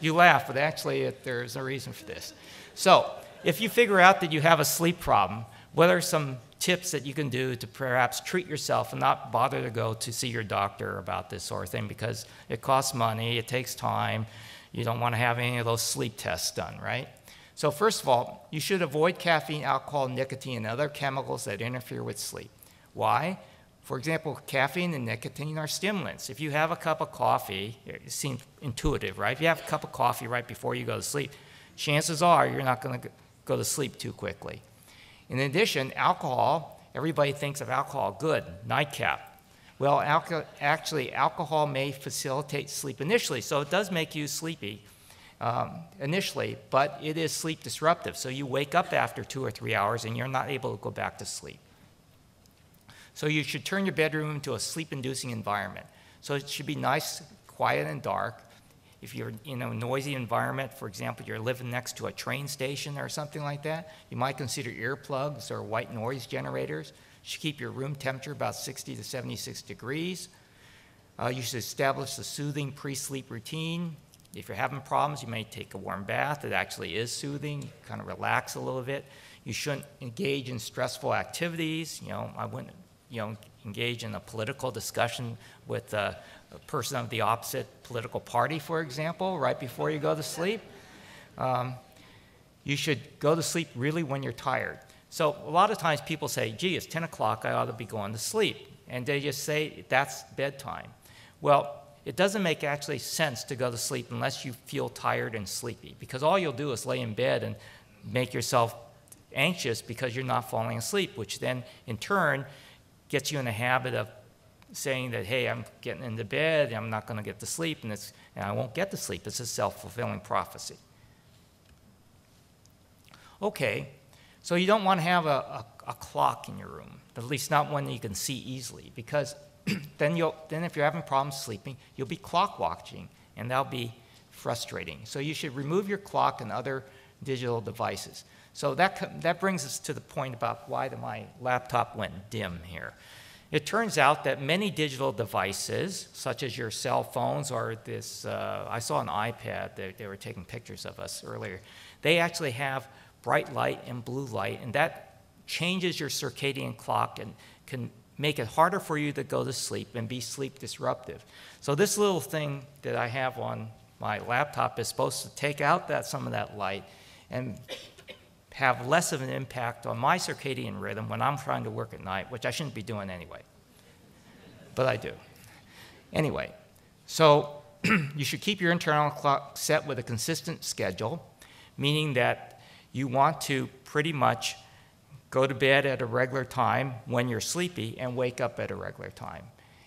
You laugh, but actually it, there's a reason for this. So if you figure out that you have a sleep problem, what are some tips that you can do to perhaps treat yourself and not bother to go to see your doctor about this sort of thing, because it costs money, it takes time, you don't want to have any of those sleep tests done, right? So first of all, you should avoid caffeine, alcohol, nicotine, and other chemicals that interfere with sleep. Why? For example, caffeine and nicotine are stimulants. If you have a cup of coffee, it seems intuitive, right? If you have a cup of coffee right before you go to sleep, chances are you're not going to go to sleep too quickly. In addition, alcohol, everybody thinks of alcohol, good, nightcap. Well, alco actually, alcohol may facilitate sleep initially, so it does make you sleepy um, initially, but it is sleep disruptive, so you wake up after two or three hours and you're not able to go back to sleep. So you should turn your bedroom into a sleep-inducing environment. So it should be nice, quiet, and dark. If you're in a noisy environment, for example, you're living next to a train station or something like that, you might consider earplugs or white noise generators. You should keep your room temperature about sixty to seventy-six degrees. Uh, you should establish a soothing pre-sleep routine. If you're having problems, you may take a warm bath. It actually is soothing. You kind of relax a little bit. You shouldn't engage in stressful activities. You know, I wouldn't you know, engage in a political discussion with uh, a person of the opposite political party, for example, right before you go to sleep. Um, you should go to sleep really when you're tired. So a lot of times people say, gee, it's ten o'clock, I ought to be going to sleep. And they just say, that's bedtime. Well, it doesn't make actually sense to go to sleep unless you feel tired and sleepy, because all you'll do is lay in bed and make yourself anxious because you're not falling asleep, which then in turn gets you in the habit of saying that, hey, I'm getting into bed, and I'm not going to get to sleep, and, it's, and I won't get to sleep. It's a self-fulfilling prophecy. Okay, so you don't want to have a, a, a clock in your room, at least not one that you can see easily, because then, you'll, then if you're having problems sleeping, you'll be clock watching, and that'll be frustrating. So you should remove your clock and other digital devices. So that, that brings us to the point about why the, my laptop went dim here. It turns out that many digital devices, such as your cell phones or this, uh, I saw an iPad, they, they were taking pictures of us earlier, they actually have bright light and blue light, and that changes your circadian clock and can make it harder for you to go to sleep and be sleep disruptive. So this little thing that I have on my laptop is supposed to take out that, some of that light and have less of an impact on my circadian rhythm when I'm trying to work at night, which I shouldn't be doing anyway, but I do. Anyway, so you should keep your internal clock set with a consistent schedule, meaning that you want to pretty much go to bed at a regular time when you're sleepy and wake up at a regular time.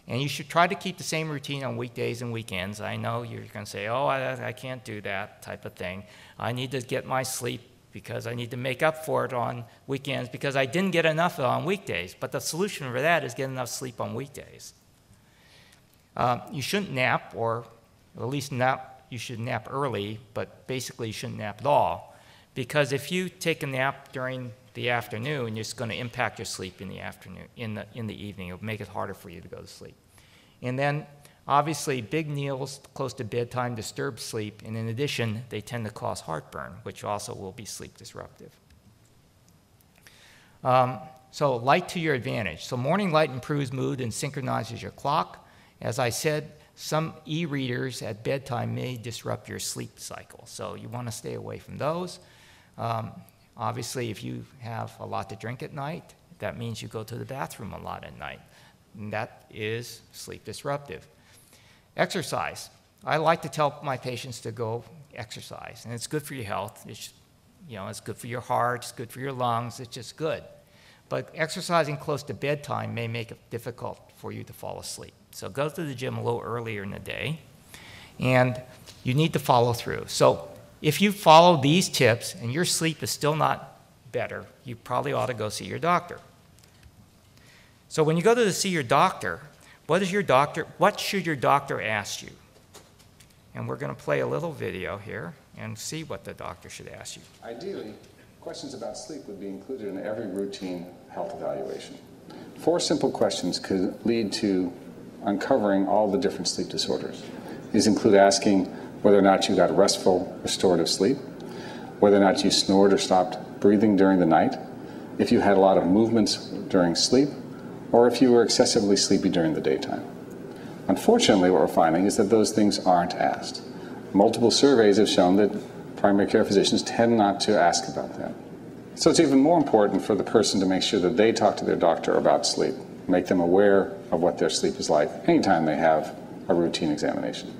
And you should try to keep the same routine on weekdays and weekends. I know you're going to say, oh, I, I can't do that type of thing. I need to get my sleep because I need to make up for it on weekends because I didn't get enough on weekdays. But the solution for that is get enough sleep on weekdays. Um, you shouldn't nap, or at least nap, you should nap early, but basically you shouldn't nap at all, because if you take a nap during the afternoon, it's going to impact your sleep in the afternoon, in the, in the evening. It'll make it harder for you to go to sleep. And then, obviously, big meals close to bedtime disturb sleep, and in addition, they tend to cause heartburn, which also will be sleep disruptive. Um, so light to your advantage. So morning light improves mood and synchronizes your clock. As I said, some e-readers at bedtime may disrupt your sleep cycle, so you want to stay away from those. Um, obviously, if you have a lot to drink at night, That means you go to the bathroom a lot at night. And that is sleep disruptive. Exercise. I like to tell my patients to go exercise. And it's good for your health. It's, you know, it's good for your heart. It's good for your lungs. It's just good. But exercising close to bedtime may make it difficult for you to fall asleep. So go to the gym a little earlier in the day. And you need to follow through. So if you follow these tips and your sleep is still not better, you probably ought to go see your doctor. So when you go to see your doctor, what is your doctor, what should your doctor ask you? And we're going to play a little video here and see what the doctor should ask you. Ideally, questions about sleep would be included in every routine health evaluation. Four simple questions could lead to uncovering all the different sleep disorders. These include asking whether or not you got restful, restorative sleep, whether or not you snored or stopped breathing during the night, if you had a lot of movements during sleep, or if you were excessively sleepy during the daytime. Unfortunately, what we're finding is that those things aren't asked. Multiple surveys have shown that primary care physicians tend not to ask about that. So it's even more important for the person to make sure that they talk to their doctor about sleep, make them aware of what their sleep is like anytime they have a routine examination.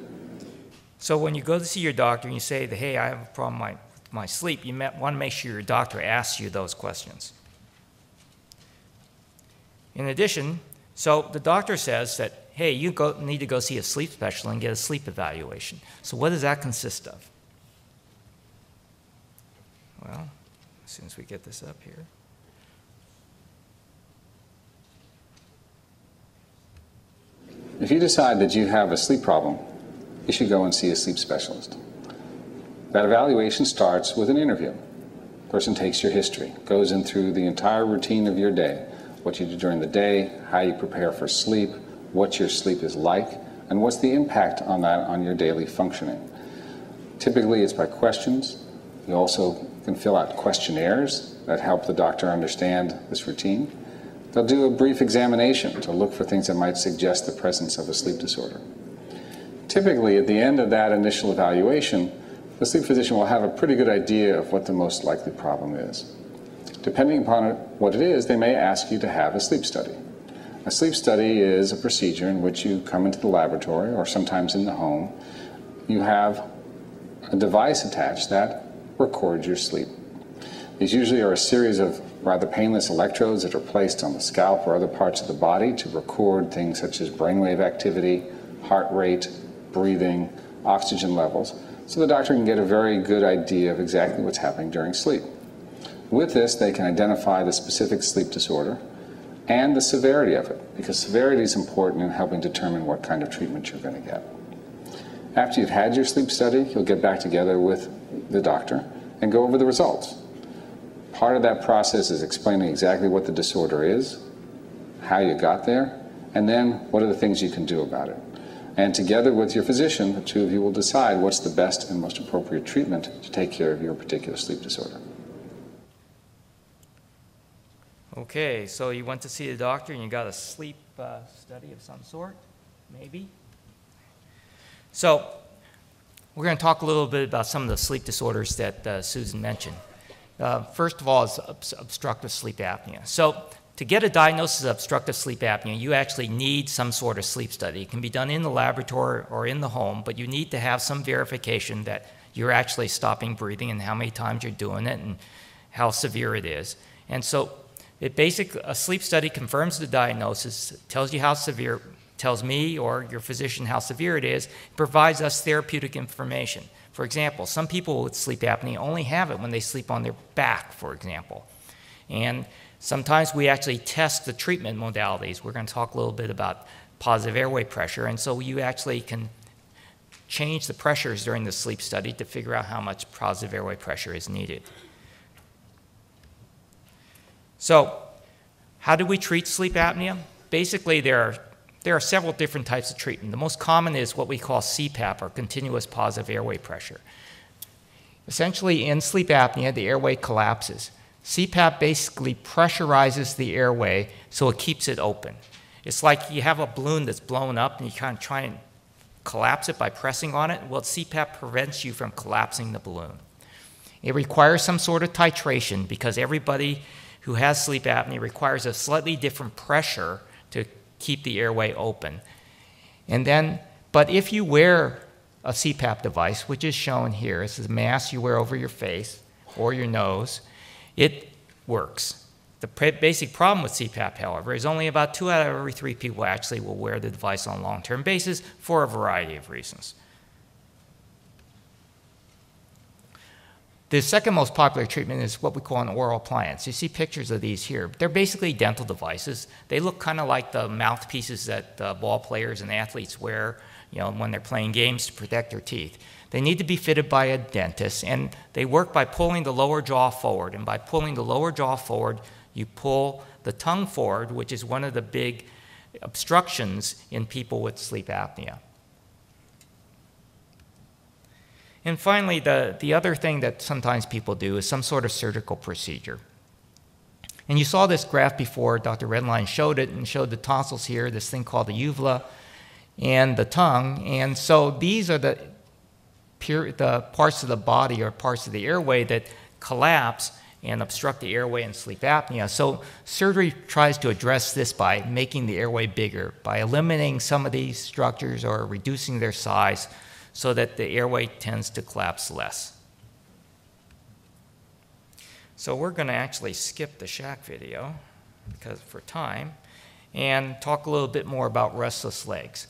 So when you go to see your doctor and you say, that, hey, I have a problem with my, my sleep, you want to make sure your doctor asks you those questions. In addition, so the doctor says that, hey, you go, need to go see a sleep specialist and get a sleep evaluation. So what does that consist of? Well, as soon as we get this up here. If you decide that you have a sleep problem, you should go and see a sleep specialist. That evaluation starts with an interview. The person takes your history, goes in through the entire routine of your day, what you do during the day, how you prepare for sleep, what your sleep is like, and what's the impact on that on your daily functioning. Typically, it's by questions. You also can fill out questionnaires that help the doctor understand this routine. They'll do a brief examination to look for things that might suggest the presence of a sleep disorder. Typically, at the end of that initial evaluation, the sleep physician will have a pretty good idea of what the most likely problem is. Depending upon what it is, they may ask you to have a sleep study. A sleep study is a procedure in which you come into the laboratory, or sometimes in the home. You have a device attached that records your sleep. These usually are a series of rather painless electrodes that are placed on the scalp or other parts of the body to record things such as brainwave activity, heart rate, breathing, oxygen levels, so the doctor can get a very good idea of exactly what's happening during sleep. With this, they can identify the specific sleep disorder and the severity of it, because severity is important in helping determine what kind of treatment you're going to get. After you've had your sleep study, you'll get back together with the doctor and go over the results. Part of that process is explaining exactly what the disorder is, how you got there, and then what are the things you can do about it. And together with your physician, the two of you will decide what's the best and most appropriate treatment to take care of your particular sleep disorder. Okay, so you went to see the doctor and you got a sleep uh, study of some sort, maybe? So we're going to talk a little bit about some of the sleep disorders that uh, Susan mentioned. Uh, first of all is obstructive sleep apnea. So to get a diagnosis of obstructive sleep apnea, you actually need some sort of sleep study. It can be done in the laboratory or in the home, but you need to have some verification that you're actually stopping breathing and how many times you're doing it and how severe it is. And so It basically, a sleep study confirms the diagnosis, tells you how severe, tells me or your physician how severe it is, provides us therapeutic information. For example, some people with sleep apnea only have it when they sleep on their back, for example. And sometimes we actually test the treatment modalities. We're going to talk a little bit about positive airway pressure, and so you actually can change the pressures during the sleep study to figure out how much positive airway pressure is needed. So how do we treat sleep apnea? Basically, there are, there are several different types of treatment. The most common is what we call C PAP, or continuous positive airway pressure. Essentially, in sleep apnea, the airway collapses. C PAP basically pressurizes the airway so it keeps it open. It's like you have a balloon that's blown up and you kind of try and collapse it by pressing on it. Well, C PAP prevents you from collapsing the balloon. It requires some sort of titration because everybody who has sleep apnea requires a slightly different pressure to keep the airway open. And then, but if you wear a C PAP device, which is shown here, it's a mask you wear over your face or your nose, it works. The basic problem with C PAP, however, is only about two out of every three people actually will wear the device on a long-term basis for a variety of reasons. The second most popular treatment is what we call an oral appliance. You see pictures of these here. They're basically dental devices. They look kind of like the mouthpieces that uh, ball players and athletes wear, you know, when they're playing games to protect their teeth. They need to be fitted by a dentist, and they work by pulling the lower jaw forward. And by pulling the lower jaw forward, you pull the tongue forward, which is one of the big obstructions in people with sleep apnea. And finally, the, the other thing that sometimes people do is some sort of surgical procedure. And you saw this graph before. Doctor Redline showed it and showed the tonsils here, this thing called the uvula, and the tongue. And so these are the, the parts of the body or parts of the airway that collapse and obstruct the airway in sleep apnea. So surgery tries to address this by making the airway bigger, by eliminating some of these structures or reducing their size, so that the airway tends to collapse less. So we're going to actually skip the Shaq video because for time and talk a little bit more about restless legs.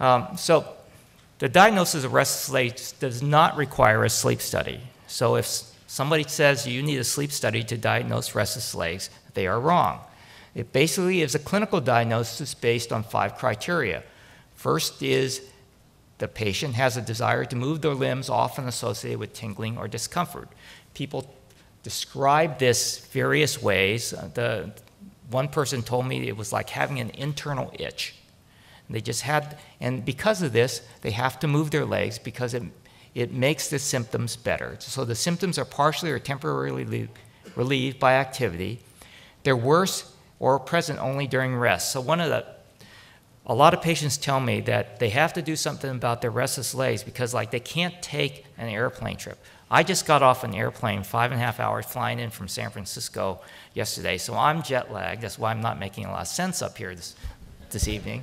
Um, so the diagnosis of restless legs does not require a sleep study. So if somebody says you need a sleep study to diagnose restless legs, they are wrong. It basically is a clinical diagnosis based on five criteria. First is the patient has a desire to move their limbs, often associated with tingling or discomfort. People describe this various ways. The, one person told me it was like having an internal itch. They just had, and because of this, they have to move their legs because it, it makes the symptoms better. So the symptoms are partially or temporarily relieved by activity. They're worse or present only during rest. So one of the A lot of patients tell me that they have to do something about their restless legs because, like, they can't take an airplane trip. I just got off an airplane five and a half hours flying in from San Francisco yesterday, so I'm jet lagged. That's why I'm not making a lot of sense up here this, this evening.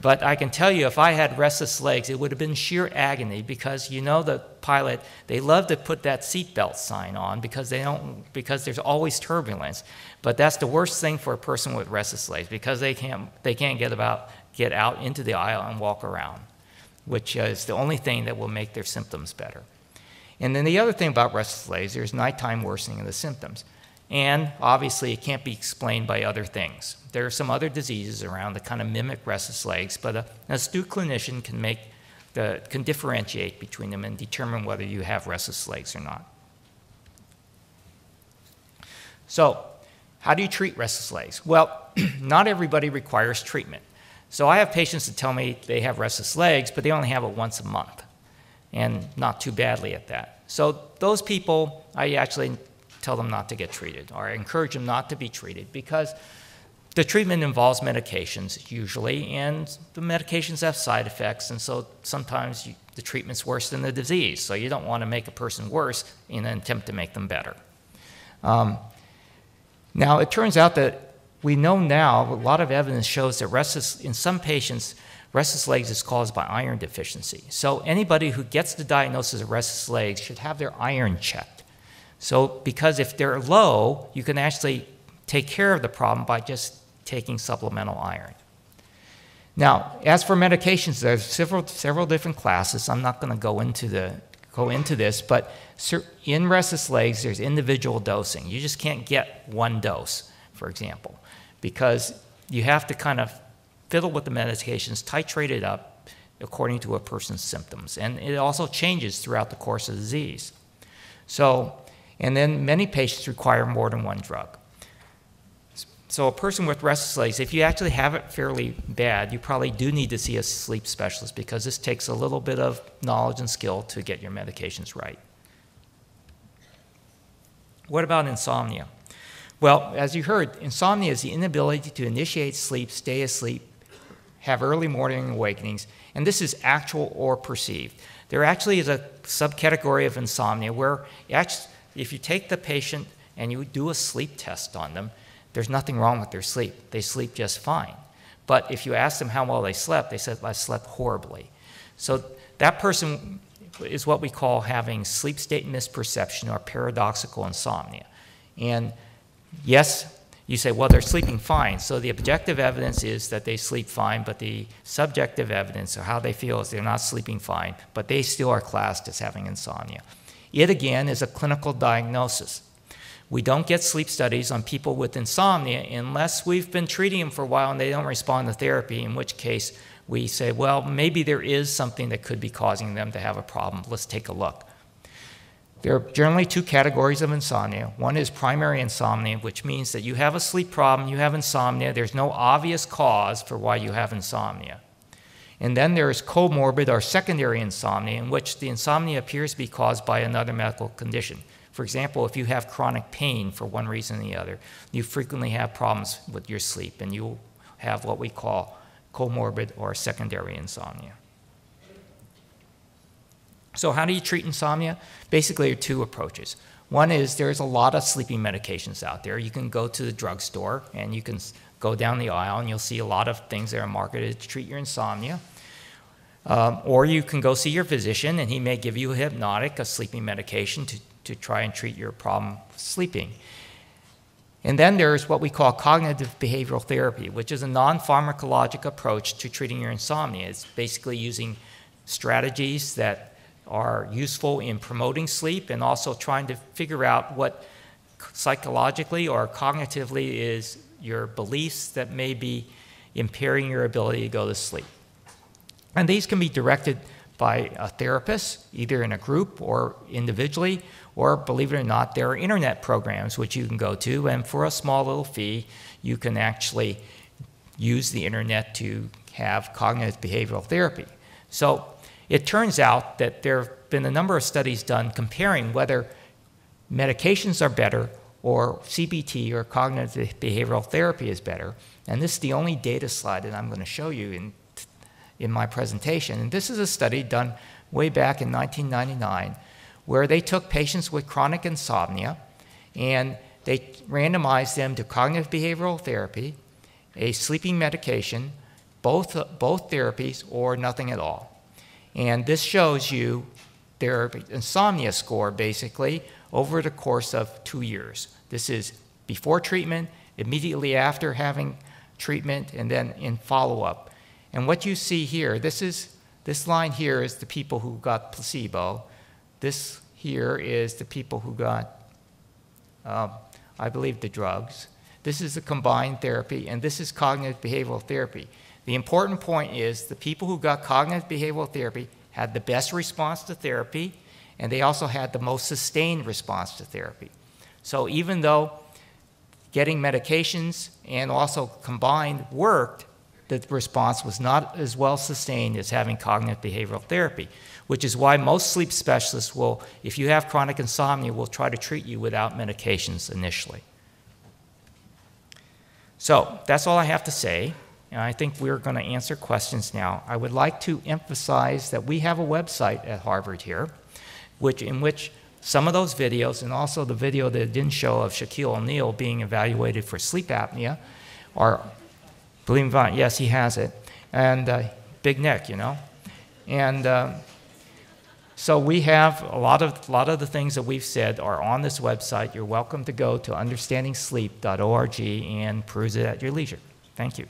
But I can tell you if I had restless legs, it would have been sheer agony because, you know, the pilot, they love to put that seatbelt sign on because they don't, because there's always turbulence. But that's the worst thing for a person with restless legs because they can't, they can't get about get out into the aisle and walk around, which is the only thing that will make their symptoms better. And then the other thing about restless legs is nighttime worsening of the symptoms. And obviously, it can't be explained by other things. There are some other diseases around that kind of mimic restless legs, but an astute clinician can, make the, can differentiate between them and determine whether you have restless legs or not. So how do you treat restless legs? Well, not everybody requires treatment. So I have patients that tell me they have restless legs, but they only have it once a month, and not too badly at that. So those people, I actually tell them not to get treated, or I encourage them not to be treated, because the treatment involves medications usually, and the medications have side effects, and so sometimes you, the treatment's worse than the disease. So you don't want to make a person worse in an attempt to make them better. Um, now, it turns out that we know now, a lot of evidence shows that restless, in some patients, restless legs is caused by iron deficiency. So anybody who gets the diagnosis of restless legs should have their iron checked. So because if they're low, you can actually take care of the problem by just taking supplemental iron. Now, as for medications, there's several, several different classes. I'm not going to go into the go into this, but in restless legs, there's individual dosing. You just can't get one dose, for example, because you have to kind of fiddle with the medications, titrate it up according to a person's symptoms. And it also changes throughout the course of the disease. So, and then many patients require more than one drug. So a person with restless legs, if you actually have it fairly bad, you probably do need to see a sleep specialist because this takes a little bit of knowledge and skill to get your medications right. What about insomnia? Well, as you heard, insomnia is the inability to initiate sleep, stay asleep, have early morning awakenings, and this is actual or perceived. There actually is a subcategory of insomnia where, if you take the patient and you do a sleep test on them, there's nothing wrong with their sleep. They sleep just fine. But if you ask them how well they slept, they said, I slept horribly. So that person is what we call having sleep state misperception or paradoxical insomnia. And yes, you say, well, they're sleeping fine. So the objective evidence is that they sleep fine, but the subjective evidence or how they feel is they're not sleeping fine, but they still are classed as having insomnia. It, again, is a clinical diagnosis. We don't get sleep studies on people with insomnia unless we've been treating them for a while and they don't respond to therapy, in which case we say, well, maybe there is something that could be causing them to have a problem. Let's take a look. There are generally two categories of insomnia. One is primary insomnia, which means that you have a sleep problem, you have insomnia, there's no obvious cause for why you have insomnia. And then there is comorbid or secondary insomnia, in which the insomnia appears to be caused by another medical condition. For example, if you have chronic pain for one reason or the other, you frequently have problems with your sleep, and you'll have what we call comorbid or secondary insomnia. So how do you treat insomnia? Basically, there are two approaches. One is there's a lot of sleeping medications out there. You can go to the drugstore, and you can go down the aisle, and you'll see a lot of things that are marketed to treat your insomnia. Um, or you can go see your physician, and he may give you a hypnotic, a sleeping medication, to to try and treat your problem with sleeping. And then there's what we call cognitive behavioral therapy, which is a non-pharmacologic approach to treating your insomnia. It's basically using strategies that are useful in promoting sleep and also trying to figure out what psychologically or cognitively is your beliefs that may be impairing your ability to go to sleep. And these can be directed by a therapist, either in a group or individually, or believe it or not, there are internet programs which you can go to, and for a small little fee, you can actually use the internet to have cognitive behavioral therapy. So it turns out that there have been a number of studies done comparing whether medications are better or C B T or cognitive behavioral therapy is better, and this is the only data slide that I'm going to show you in in my presentation. And this is a study done way back in nineteen ninety-nine where they took patients with chronic insomnia and they randomized them to cognitive behavioral therapy, a sleeping medication, both, both therapies, or nothing at all. And this shows you their insomnia score basically over the course of two years. This is before treatment, immediately after having treatment, and then in follow-up. And what you see here, this is, this line here is the people who got placebo. This here is the people who got, um, I believe, the drugs. This is the combined therapy, and this is cognitive behavioral therapy. The important point is the people who got cognitive behavioral therapy had the best response to therapy, and they also had the most sustained response to therapy. So even though getting medications and also combined worked, the response was not as well sustained as having cognitive behavioral therapy, which is why most sleep specialists will, if you have chronic insomnia, will try to treat you without medications initially. So that's all I have to say, and I think we're going to answer questions now. I would like to emphasize that we have a website at Harvard here, which in which some of those videos, and also the video that didn't show of Shaquille O'Neal being evaluated for sleep apnea, are Believe it or not, yes, he has it. And uh, big neck, you know. And um, so we have a lot, of, a lot of the things that we've said are on this website. You're welcome to go to understanding sleep dot org and peruse it at your leisure. Thank you.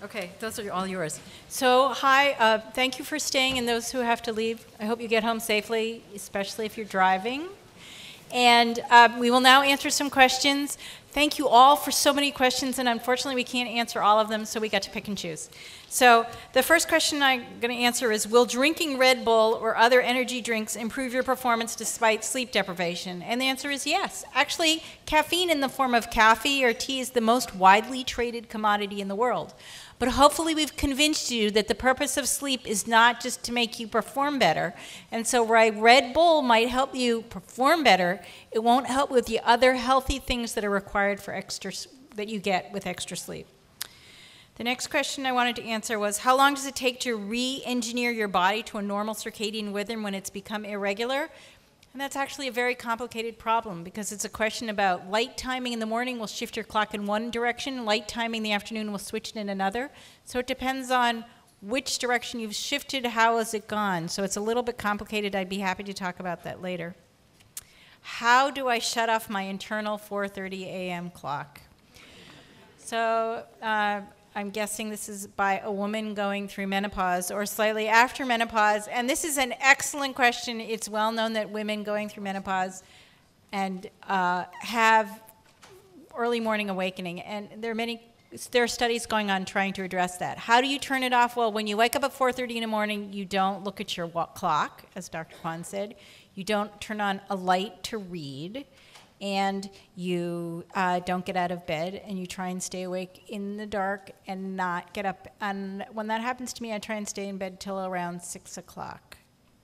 Okay, those are all yours. So, hi, uh, thank you for staying, and those who have to leave, I hope you get home safely, especially if you're driving. And uh, we will now answer some questions. Thank you all for so many questions, and unfortunately we can't answer all of them, so we got to pick and choose. So, the first question I'm going to answer is, will drinking Red Bull or other energy drinks improve your performance despite sleep deprivation? And the answer is yes. Actually, caffeine in the form of coffee or tea is the most widely traded commodity in the world. But hopefully we've convinced you that the purpose of sleep is not just to make you perform better. And so while Red Bull might help you perform better, it won't help with the other healthy things that are required for extra that you get with extra sleep. The next question I wanted to answer was, how long does it take to re-engineer your body to a normal circadian rhythm when it's become irregular? And that's actually a very complicated problem, because it's a question about light timing in the morning will shift your clock in one direction, light timing in the afternoon will switch it in another. So it depends on which direction you've shifted, how has it gone? So it's a little bit complicated. I'd be happy to talk about that later. How do I shut off my internal four thirty a m clock? So uh, I'm guessing this is by a woman going through menopause or slightly after menopause. And this is an excellent question. It's well known that women going through menopause and uh, have early morning awakening. And there are many there are studies going on trying to address that. How do you turn it off? Well, when you wake up at four thirty in the morning, you don't look at your clock, as Doctor Quan said. You don't turn on a light to read, and you uh, don't get out of bed, and you try and stay awake in the dark and not get up. And when that happens to me, I try and stay in bed till around six o'clock,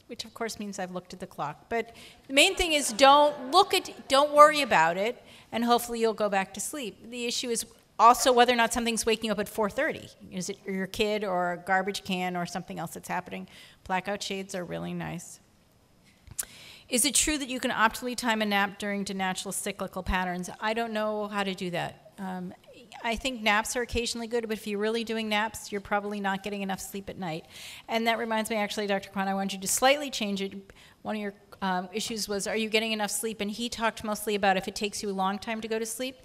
which of course means I've looked at the clock. But the main thing is don't look at, don't worry about it, and hopefully you'll go back to sleep. The issue is also whether or not something's waking you up at four thirty. Is it your kid or a garbage can or something else that's happening? Blackout shades are really nice. Is it true that you can optimally time a nap during to natural cyclical patterns? I don't know how to do that. Um, I think naps are occasionally good, but if you're really doing naps, you're probably not getting enough sleep at night. And that reminds me, actually, Doctor Quan, I wanted you to slightly change it. One of your um, issues was, are you getting enough sleep? And he talked mostly about if it takes you a long time to go to sleep.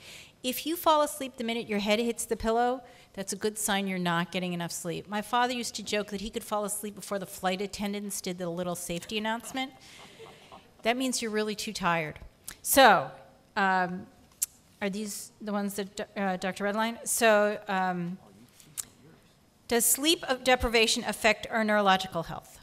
If you fall asleep the minute your head hits the pillow, that's a good sign you're not getting enough sleep. My father used to joke that he could fall asleep before the flight attendants did the little safety announcement. That means you're really too tired. So um, are these the ones that uh, Doctor Redline? So um, does sleep deprivation affect our neurological health?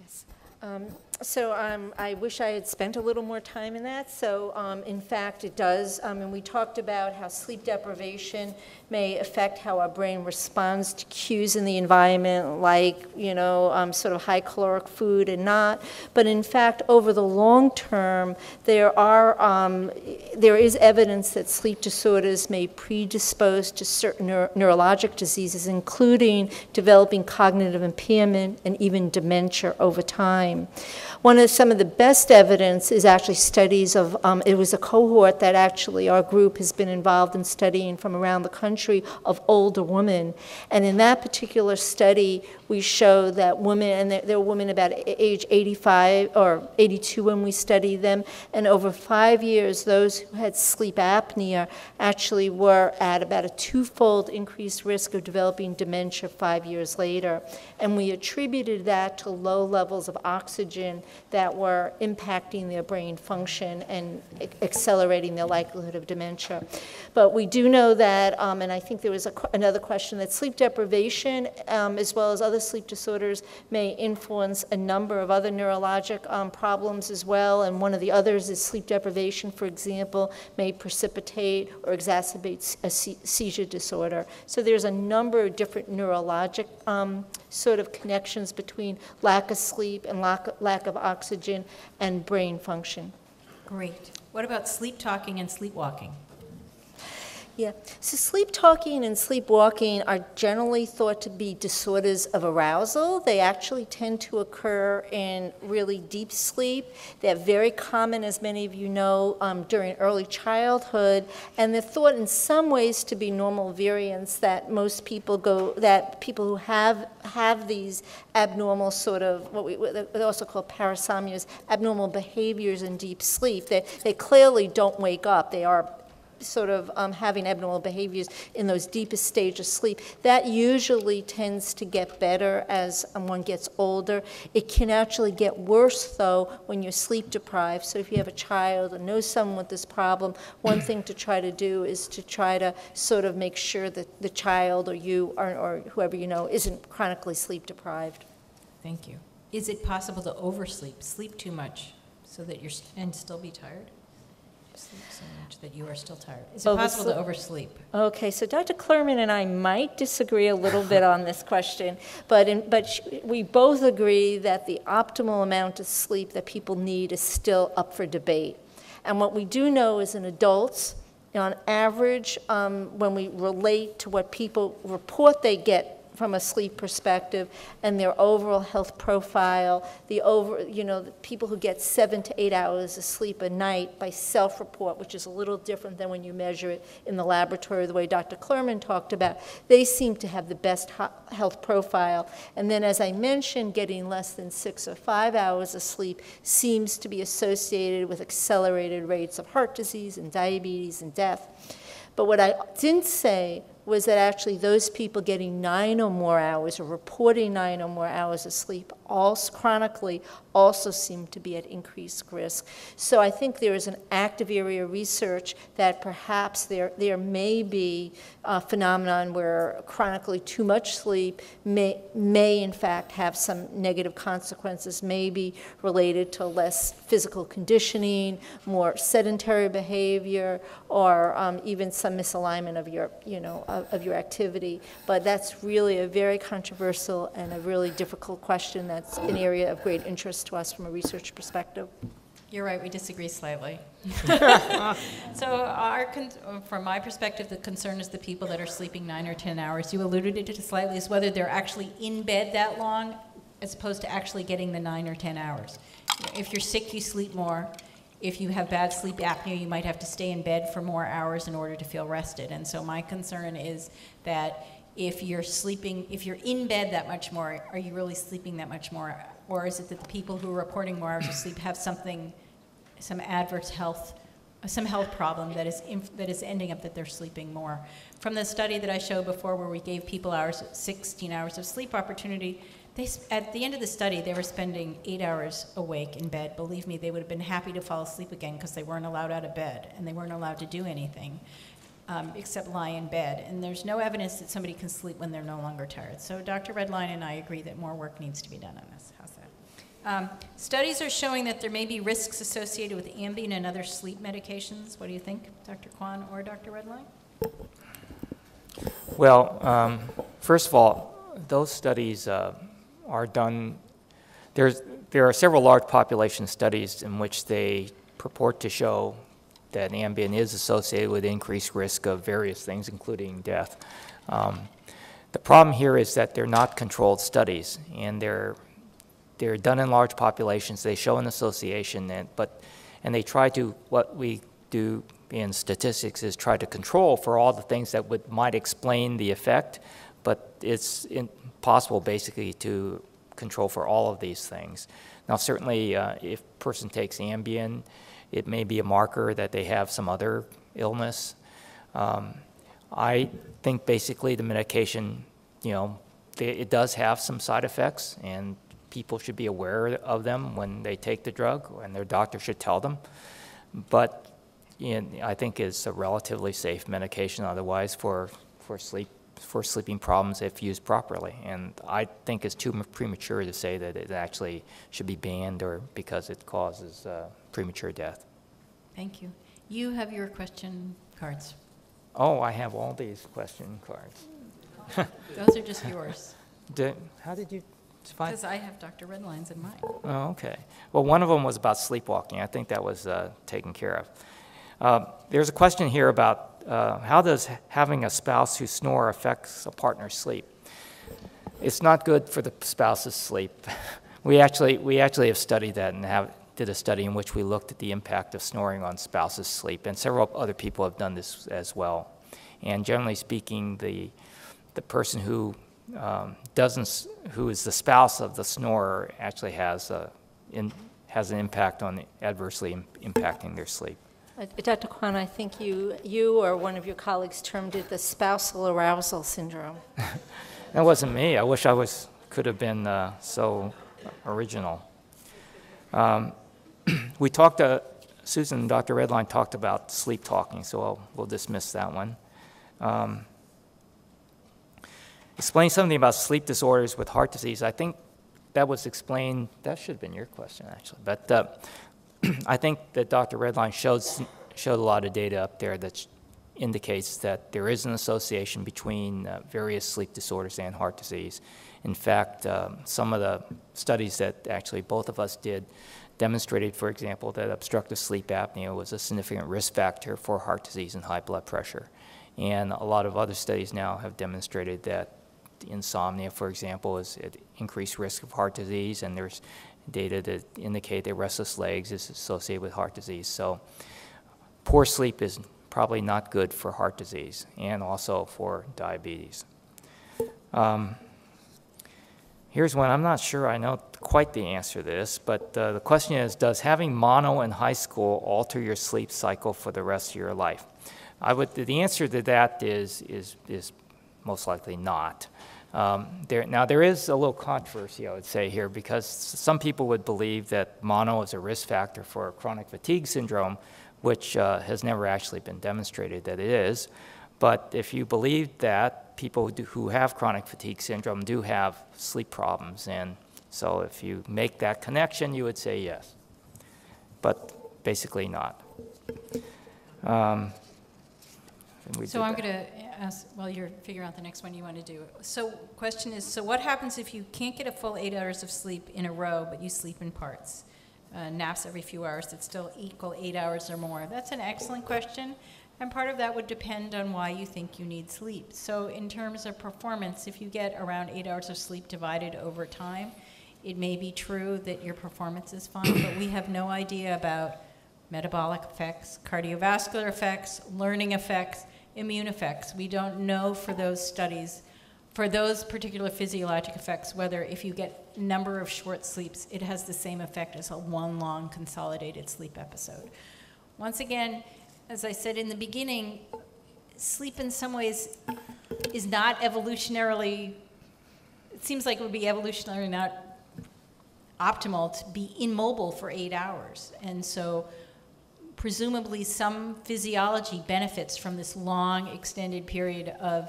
Yes. Um, so um, I wish I had spent a little more time in that. So um, in fact, it does. Um, and we talked about how sleep deprivation may affect how our brain responds to cues in the environment, like, you know, um, sort of high caloric food and not. But in fact, over the long term, there are um, there is evidence that sleep disorders may predispose to certain neuro neurologic diseases, including developing cognitive impairment and even dementia over time. One of some of the best evidence is actually studies of, um, it was a cohort that actually our group has been involved in studying from around the country of older women. And in that particular study, we show that women, and there, there were women about age eighty-five or eighty-two when we studied them, and over five years, those who had sleep apnea actually were at about a twofold increased risk of developing dementia five years later. And we attributed that to low levels of oxygen that were impacting their brain function and accelerating their likelihood of dementia. But we do know that, um, and I think there was a, another question, that sleep deprivation, um, as well as other sleep disorders, may influence a number of other neurologic um, problems as well. And one of the others is sleep deprivation, for example, may precipitate or exacerbate a se seizure disorder. So there's a number of different neurologic um, sort of connections between lack of sleep and lack, lack of oxygen and brain function. Great. What about sleep talking and sleepwalking? Yeah, so sleep talking and sleepwalking are generally thought to be disorders of arousal. They actually tend to occur in really deep sleep. They're very common, as many of you know, um, during early childhood, and they're thought in some ways to be normal variants that most people go, that people who have, have these abnormal sort of, what we they also call parasomnias, abnormal behaviors in deep sleep. They, they clearly don't wake up. They are sort of um, having abnormal behaviors in those deepest stages of sleep. That usually tends to get better as one gets older. It can actually get worse, though, when you're sleep deprived. So if you have a child or know someone with this problem, one thing to try to do is to try to sort of make sure that the child or you or, or whoever you know isn't chronically sleep deprived. Thank you. Is it possible to oversleep, sleep too much, so that you're st- and still be tired? Sleep so much that you are still tired. Is it possible to oversleep? Okay, so Doctor Klerman and I might disagree a little bit on this question, but in, but sh we both agree that the optimal amount of sleep that people need is still up for debate. And what we do know is in adults, on average, um, when we relate to what people report they get from a sleep perspective and their overall health profile, the over, you know, the people who get seven to eight hours of sleep a night by self-report, which is a little different than when you measure it in the laboratory, the way Doctor Klerman talked about, they seem to have the best health profile. And then, as I mentioned, getting less than six or five hours of sleep seems to be associated with accelerated rates of heart disease and diabetes and death. But what I didn't say was that actually those people getting nine or more hours or reporting nine or more hours of sleep also chronically also seem to be at increased risk. So I think there is an active area of research that perhaps there, there may be a phenomenon where chronically too much sleep may, may in fact have some negative consequences, maybe related to less physical conditioning, more sedentary behavior, or um, even some misalignment of your, you know, of, of your activity. But that's really a very controversial and a really difficult question. That's an area of great interest to us from a research perspective. You're right, we disagree slightly. So our con from my perspective, the concern is the people that are sleeping nine or ten hours. You alluded to it slightly, is whether they're actually in bed that long as opposed to actually getting the nine or ten hours. If you're sick, you sleep more. If you have bad sleep apnea, you might have to stay in bed for more hours in order to feel rested. And so my concern is that if you're sleeping, if you're in bed that much more, are you really sleeping that much more? Or is it that the people who are reporting more hours of sleep have something, some adverse health, some health problem that is, inf that is ending up that they're sleeping more? From the study that I showed before where we gave people hours, sixteen hours of sleep opportunity, they, at the end of the study, they were spending eight hours awake in bed. Believe me, they would have been happy to fall asleep again because they weren't allowed out of bed and they weren't allowed to do anything. Um, except lie in bed. And there's no evidence that somebody can sleep when they're no longer tired. So Doctor Redline and I agree that more work needs to be done on this. How's that? Um, studies are showing that there may be risks associated with Ambien and other sleep medications. What do you think, Doctor Quan or Doctor Redline? Well, um, first of all, those studies uh, are done. There's, there are several large population studies in which they purport to show that Ambien is associated with increased risk of various things, including death. Um, the problem here is that they're not controlled studies, and they're they're done in large populations. They show an association, and but and they try to, what we do in statistics is try to control for all the things that would might explain the effect, but it's impossible basically to control for all of these things. Now, certainly, uh, if a person takes Ambien, it may be a marker that they have some other illness. Um, I think basically the medication, you know, they, it does have some side effects, and people should be aware of them when they take the drug, and their doctor should tell them. But you know, I think it's a relatively safe medication otherwise for, for, sleep, for sleeping problems if used properly. And I think it's too premature to say that it actually should be banned or because it causes uh, premature death. Thank you. You have your question cards. Oh, I have all these question cards. Those are just yours. Did, how did you find? Because I have Doctor Redline's in mine. Oh, okay. Well, one of them was about sleepwalking. I think that was uh, taken care of. Uh, there's a question here about uh, how does having a spouse who snores affects a partner's sleep? It's not good for the spouse's sleep. we actually we actually have studied that and have. Did a study in which we looked at the impact of snoring on spouses' sleep, and several other people have done this as well. And generally speaking, the the person who um, doesn't, who is the spouse of the snorer, actually has a in, has an impact on adversely im impacting their sleep. Uh, Doctor Quan, I think you you or one of your colleagues termed it the spousal arousal syndrome. That wasn't me. I wish I was could have been uh, so original. Um, We talked, uh, Susan and Doctor Redline talked about sleep talking, so I'll, we'll dismiss that one. Um, explain something about sleep disorders with heart disease. I think that was explained, that should have been your question actually, but uh, I think that Doctor Redline showed, showed a lot of data up there that indicates that there is an association between uh, various sleep disorders and heart disease. In fact, um, some of the studies that actually both of us did demonstrated, for example, that obstructive sleep apnea was a significant risk factor for heart disease and high blood pressure. And a lot of other studies now have demonstrated that insomnia, for example, is at increased risk of heart disease, and there's data that indicate that restless legs is associated with heart disease. So poor sleep is probably not good for heart disease and also for diabetes. Um, here's one. I'm not sure I know quite the answer to this, but uh, the question is, does having mono in high school alter your sleep cycle for the rest of your life? I would, the answer to that is, is, is most likely not. Um, there, now, there is a little controversy, I would say, here, because some people would believe that mono is a risk factor for chronic fatigue syndrome, which uh, has never actually been demonstrated that it is. But if you believe that, people who, do, who have chronic fatigue syndrome do have sleep problems. And so if you make that connection, you would say yes, but basically not. Um, So I'm going to ask, well, you're figuring out the next one you want to do. So question is, so what happens if you can't get a full eight hours of sleep in a row, but you sleep in parts? Uh, naps every few hours that still equal eight hours or more. That's an excellent question. And part of that would depend on why you think you need sleep. So in terms of performance, if you get around eight hours of sleep divided over time, it may be true that your performance is fine, but we have no idea about metabolic effects, cardiovascular effects, learning effects, immune effects. We don't know for those studies, for those particular physiologic effects, whether if you get a number of short sleeps, it has the same effect as a one long consolidated sleep episode. Once again, as I said in the beginning, sleep in some ways is not evolutionarily, it seems like it would be evolutionarily not optimal to be immobile for eight hours. And so presumably some physiology benefits from this long extended period of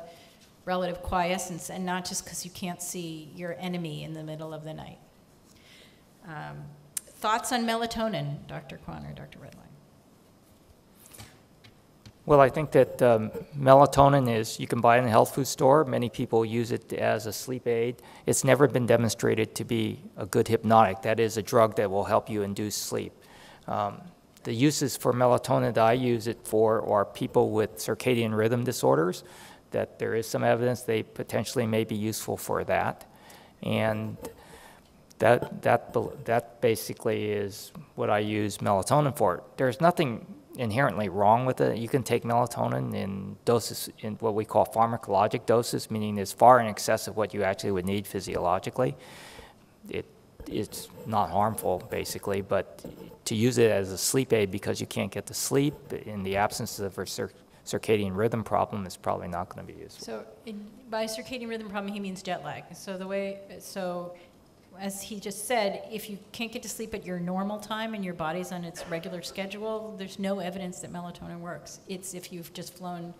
relative quiescence, and not just because you can't see your enemy in the middle of the night. Um, thoughts on melatonin, Doctor Quan or Doctor Redline? Well, I think that um, melatonin is, you can buy it in a health food store. Many people use it as a sleep aid. It's never been demonstrated to be a good hypnotic. That is a drug that will help you induce sleep. Um, The uses for melatonin that I use it for are people with circadian rhythm disorders, that there is some evidence they potentially may be useful for that. And that, that, that basically is what I use melatonin for. There's nothing inherently wrong with it. You can take melatonin in doses, in what we call pharmacologic doses, meaning it's far in excess of what you actually would need physiologically. It, it's not harmful, basically, but to use it as a sleep aid because you can't get to sleep in the absence of a circ circadian rhythm problem is probably not going to be useful. So in, by circadian rhythm problem, he means jet lag. So the way, so as he just said, if you can't get to sleep at your normal time and your body's on its regular schedule, there's no evidence that melatonin works. It's if you've just flown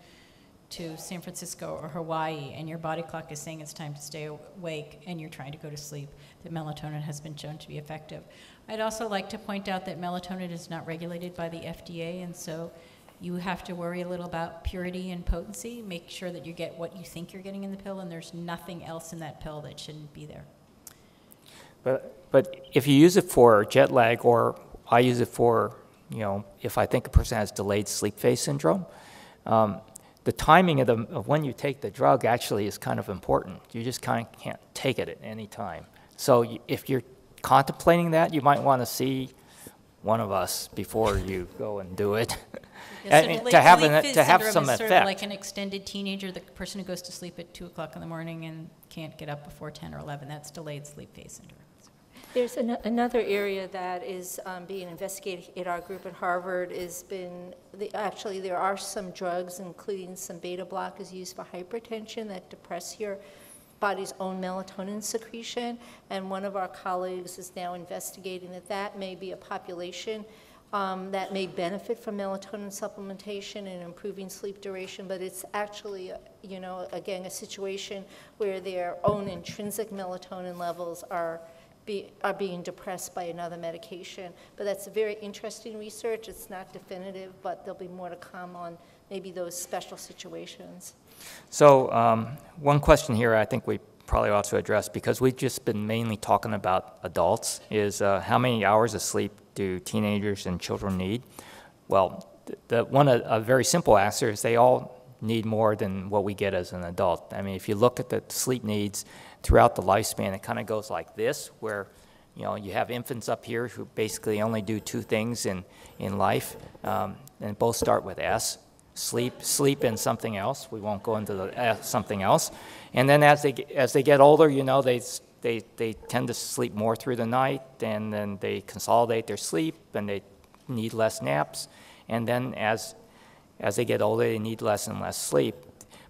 to San Francisco or Hawaii and your body clock is saying it's time to stay awake and you're trying to go to sleep, that melatonin has been shown to be effective. I'd also like to point out that melatonin is not regulated by the F D A, and so you have to worry a little about purity and potency. Make sure that you get what you think you're getting in the pill, and there's nothing else in that pill that shouldn't be there. But, but if you use it for jet lag, or I use it for, you know, if I think a person has delayed sleep phase syndrome, um, the timing of, the, of when you take the drug actually is kind of important. You just kind of can't take it at any time. So if you're contemplating that, you might want to see one of us before you go and do it. Yes, and to have, an, to have some effect. Sort of like an extended teenager, the person who goes to sleep at two o'clock in the morning and can't get up before ten or eleven. That's delayed sleep phase syndrome. There's an, another area that is um, being investigated in our group at Harvard. Is been the, actually there are some drugs, including some beta blockers used for hypertension that depress your body's own melatonin secretion. And one of our colleagues is now investigating that that may be a population um, that may benefit from melatonin supplementation and improving sleep duration. But it's actually, you know, again, a situation where their own intrinsic melatonin levels are. Be, are being depressed by another medication. But that's very interesting research. It's not definitive, but there'll be more to come on maybe those special situations. So um, one question here I think we probably ought to address, because we've just been mainly talking about adults, is uh, how many hours of sleep do teenagers and children need? Well, the one a, a very simple answer is they all need more than what we get as an adult. I mean, if you look at the sleep needs throughout the lifespan, it kind of goes like this, where you know you have infants up here who basically only do two things in in life, um, and both start with S. Sleep, sleep, and something else. We won't go into the uh, something else. And then as they as they get older, you know, they they they tend to sleep more through the night, and then they consolidate their sleep, and they need less naps. And then as as they get older, they need less and less sleep.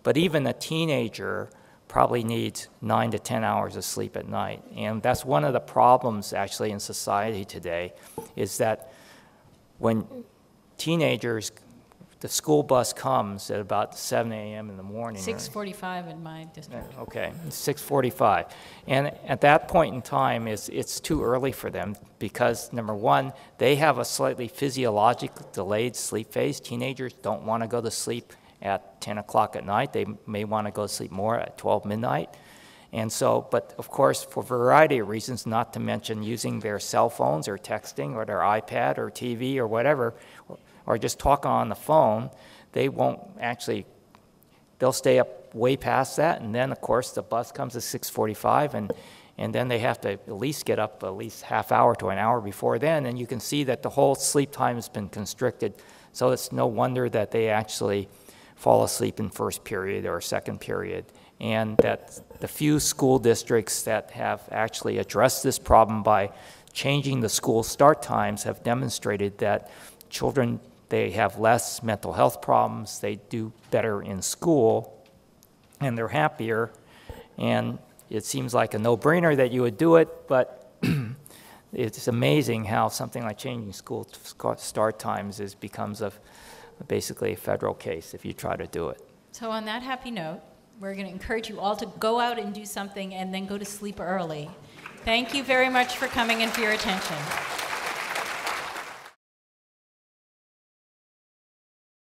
But even a teenager probably needs nine to ten hours of sleep at night. And that's one of the problems actually in society today, is that when teenagers, the school bus comes at about seven A M in the morning. six forty-five in my district. Okay, six forty-five. And at that point in time, it's, it's too early for them because, number one, they have a slightly physiological delayed sleep phase. Teenagers don't want to go to sleep at ten o'clock at night. They may want to go to sleep more at twelve midnight. And so, but of course, for a variety of reasons, not to mention using their cell phones or texting or their iPad or T V or whatever, or just talk on the phone, they won't actually, they'll stay up way past that, and then, of course, the bus comes at six forty-five, and, and then they have to at least get up at least half hour to an hour before then, and you can see that the whole sleep time has been constricted, so it's no wonder that they actually fall asleep in first period or second period, and that the few school districts that have actually addressed this problem by changing the school start times have demonstrated that children, they have less mental health problems, they do better in school, and they're happier. And it seems like a no-brainer that you would do it, but it's amazing how something like changing school start times is becomes a, basically a federal case if you try to do it. So on that happy note, we're going to encourage you all to go out and do something and then go to sleep early. Thank you very much for coming and for your attention.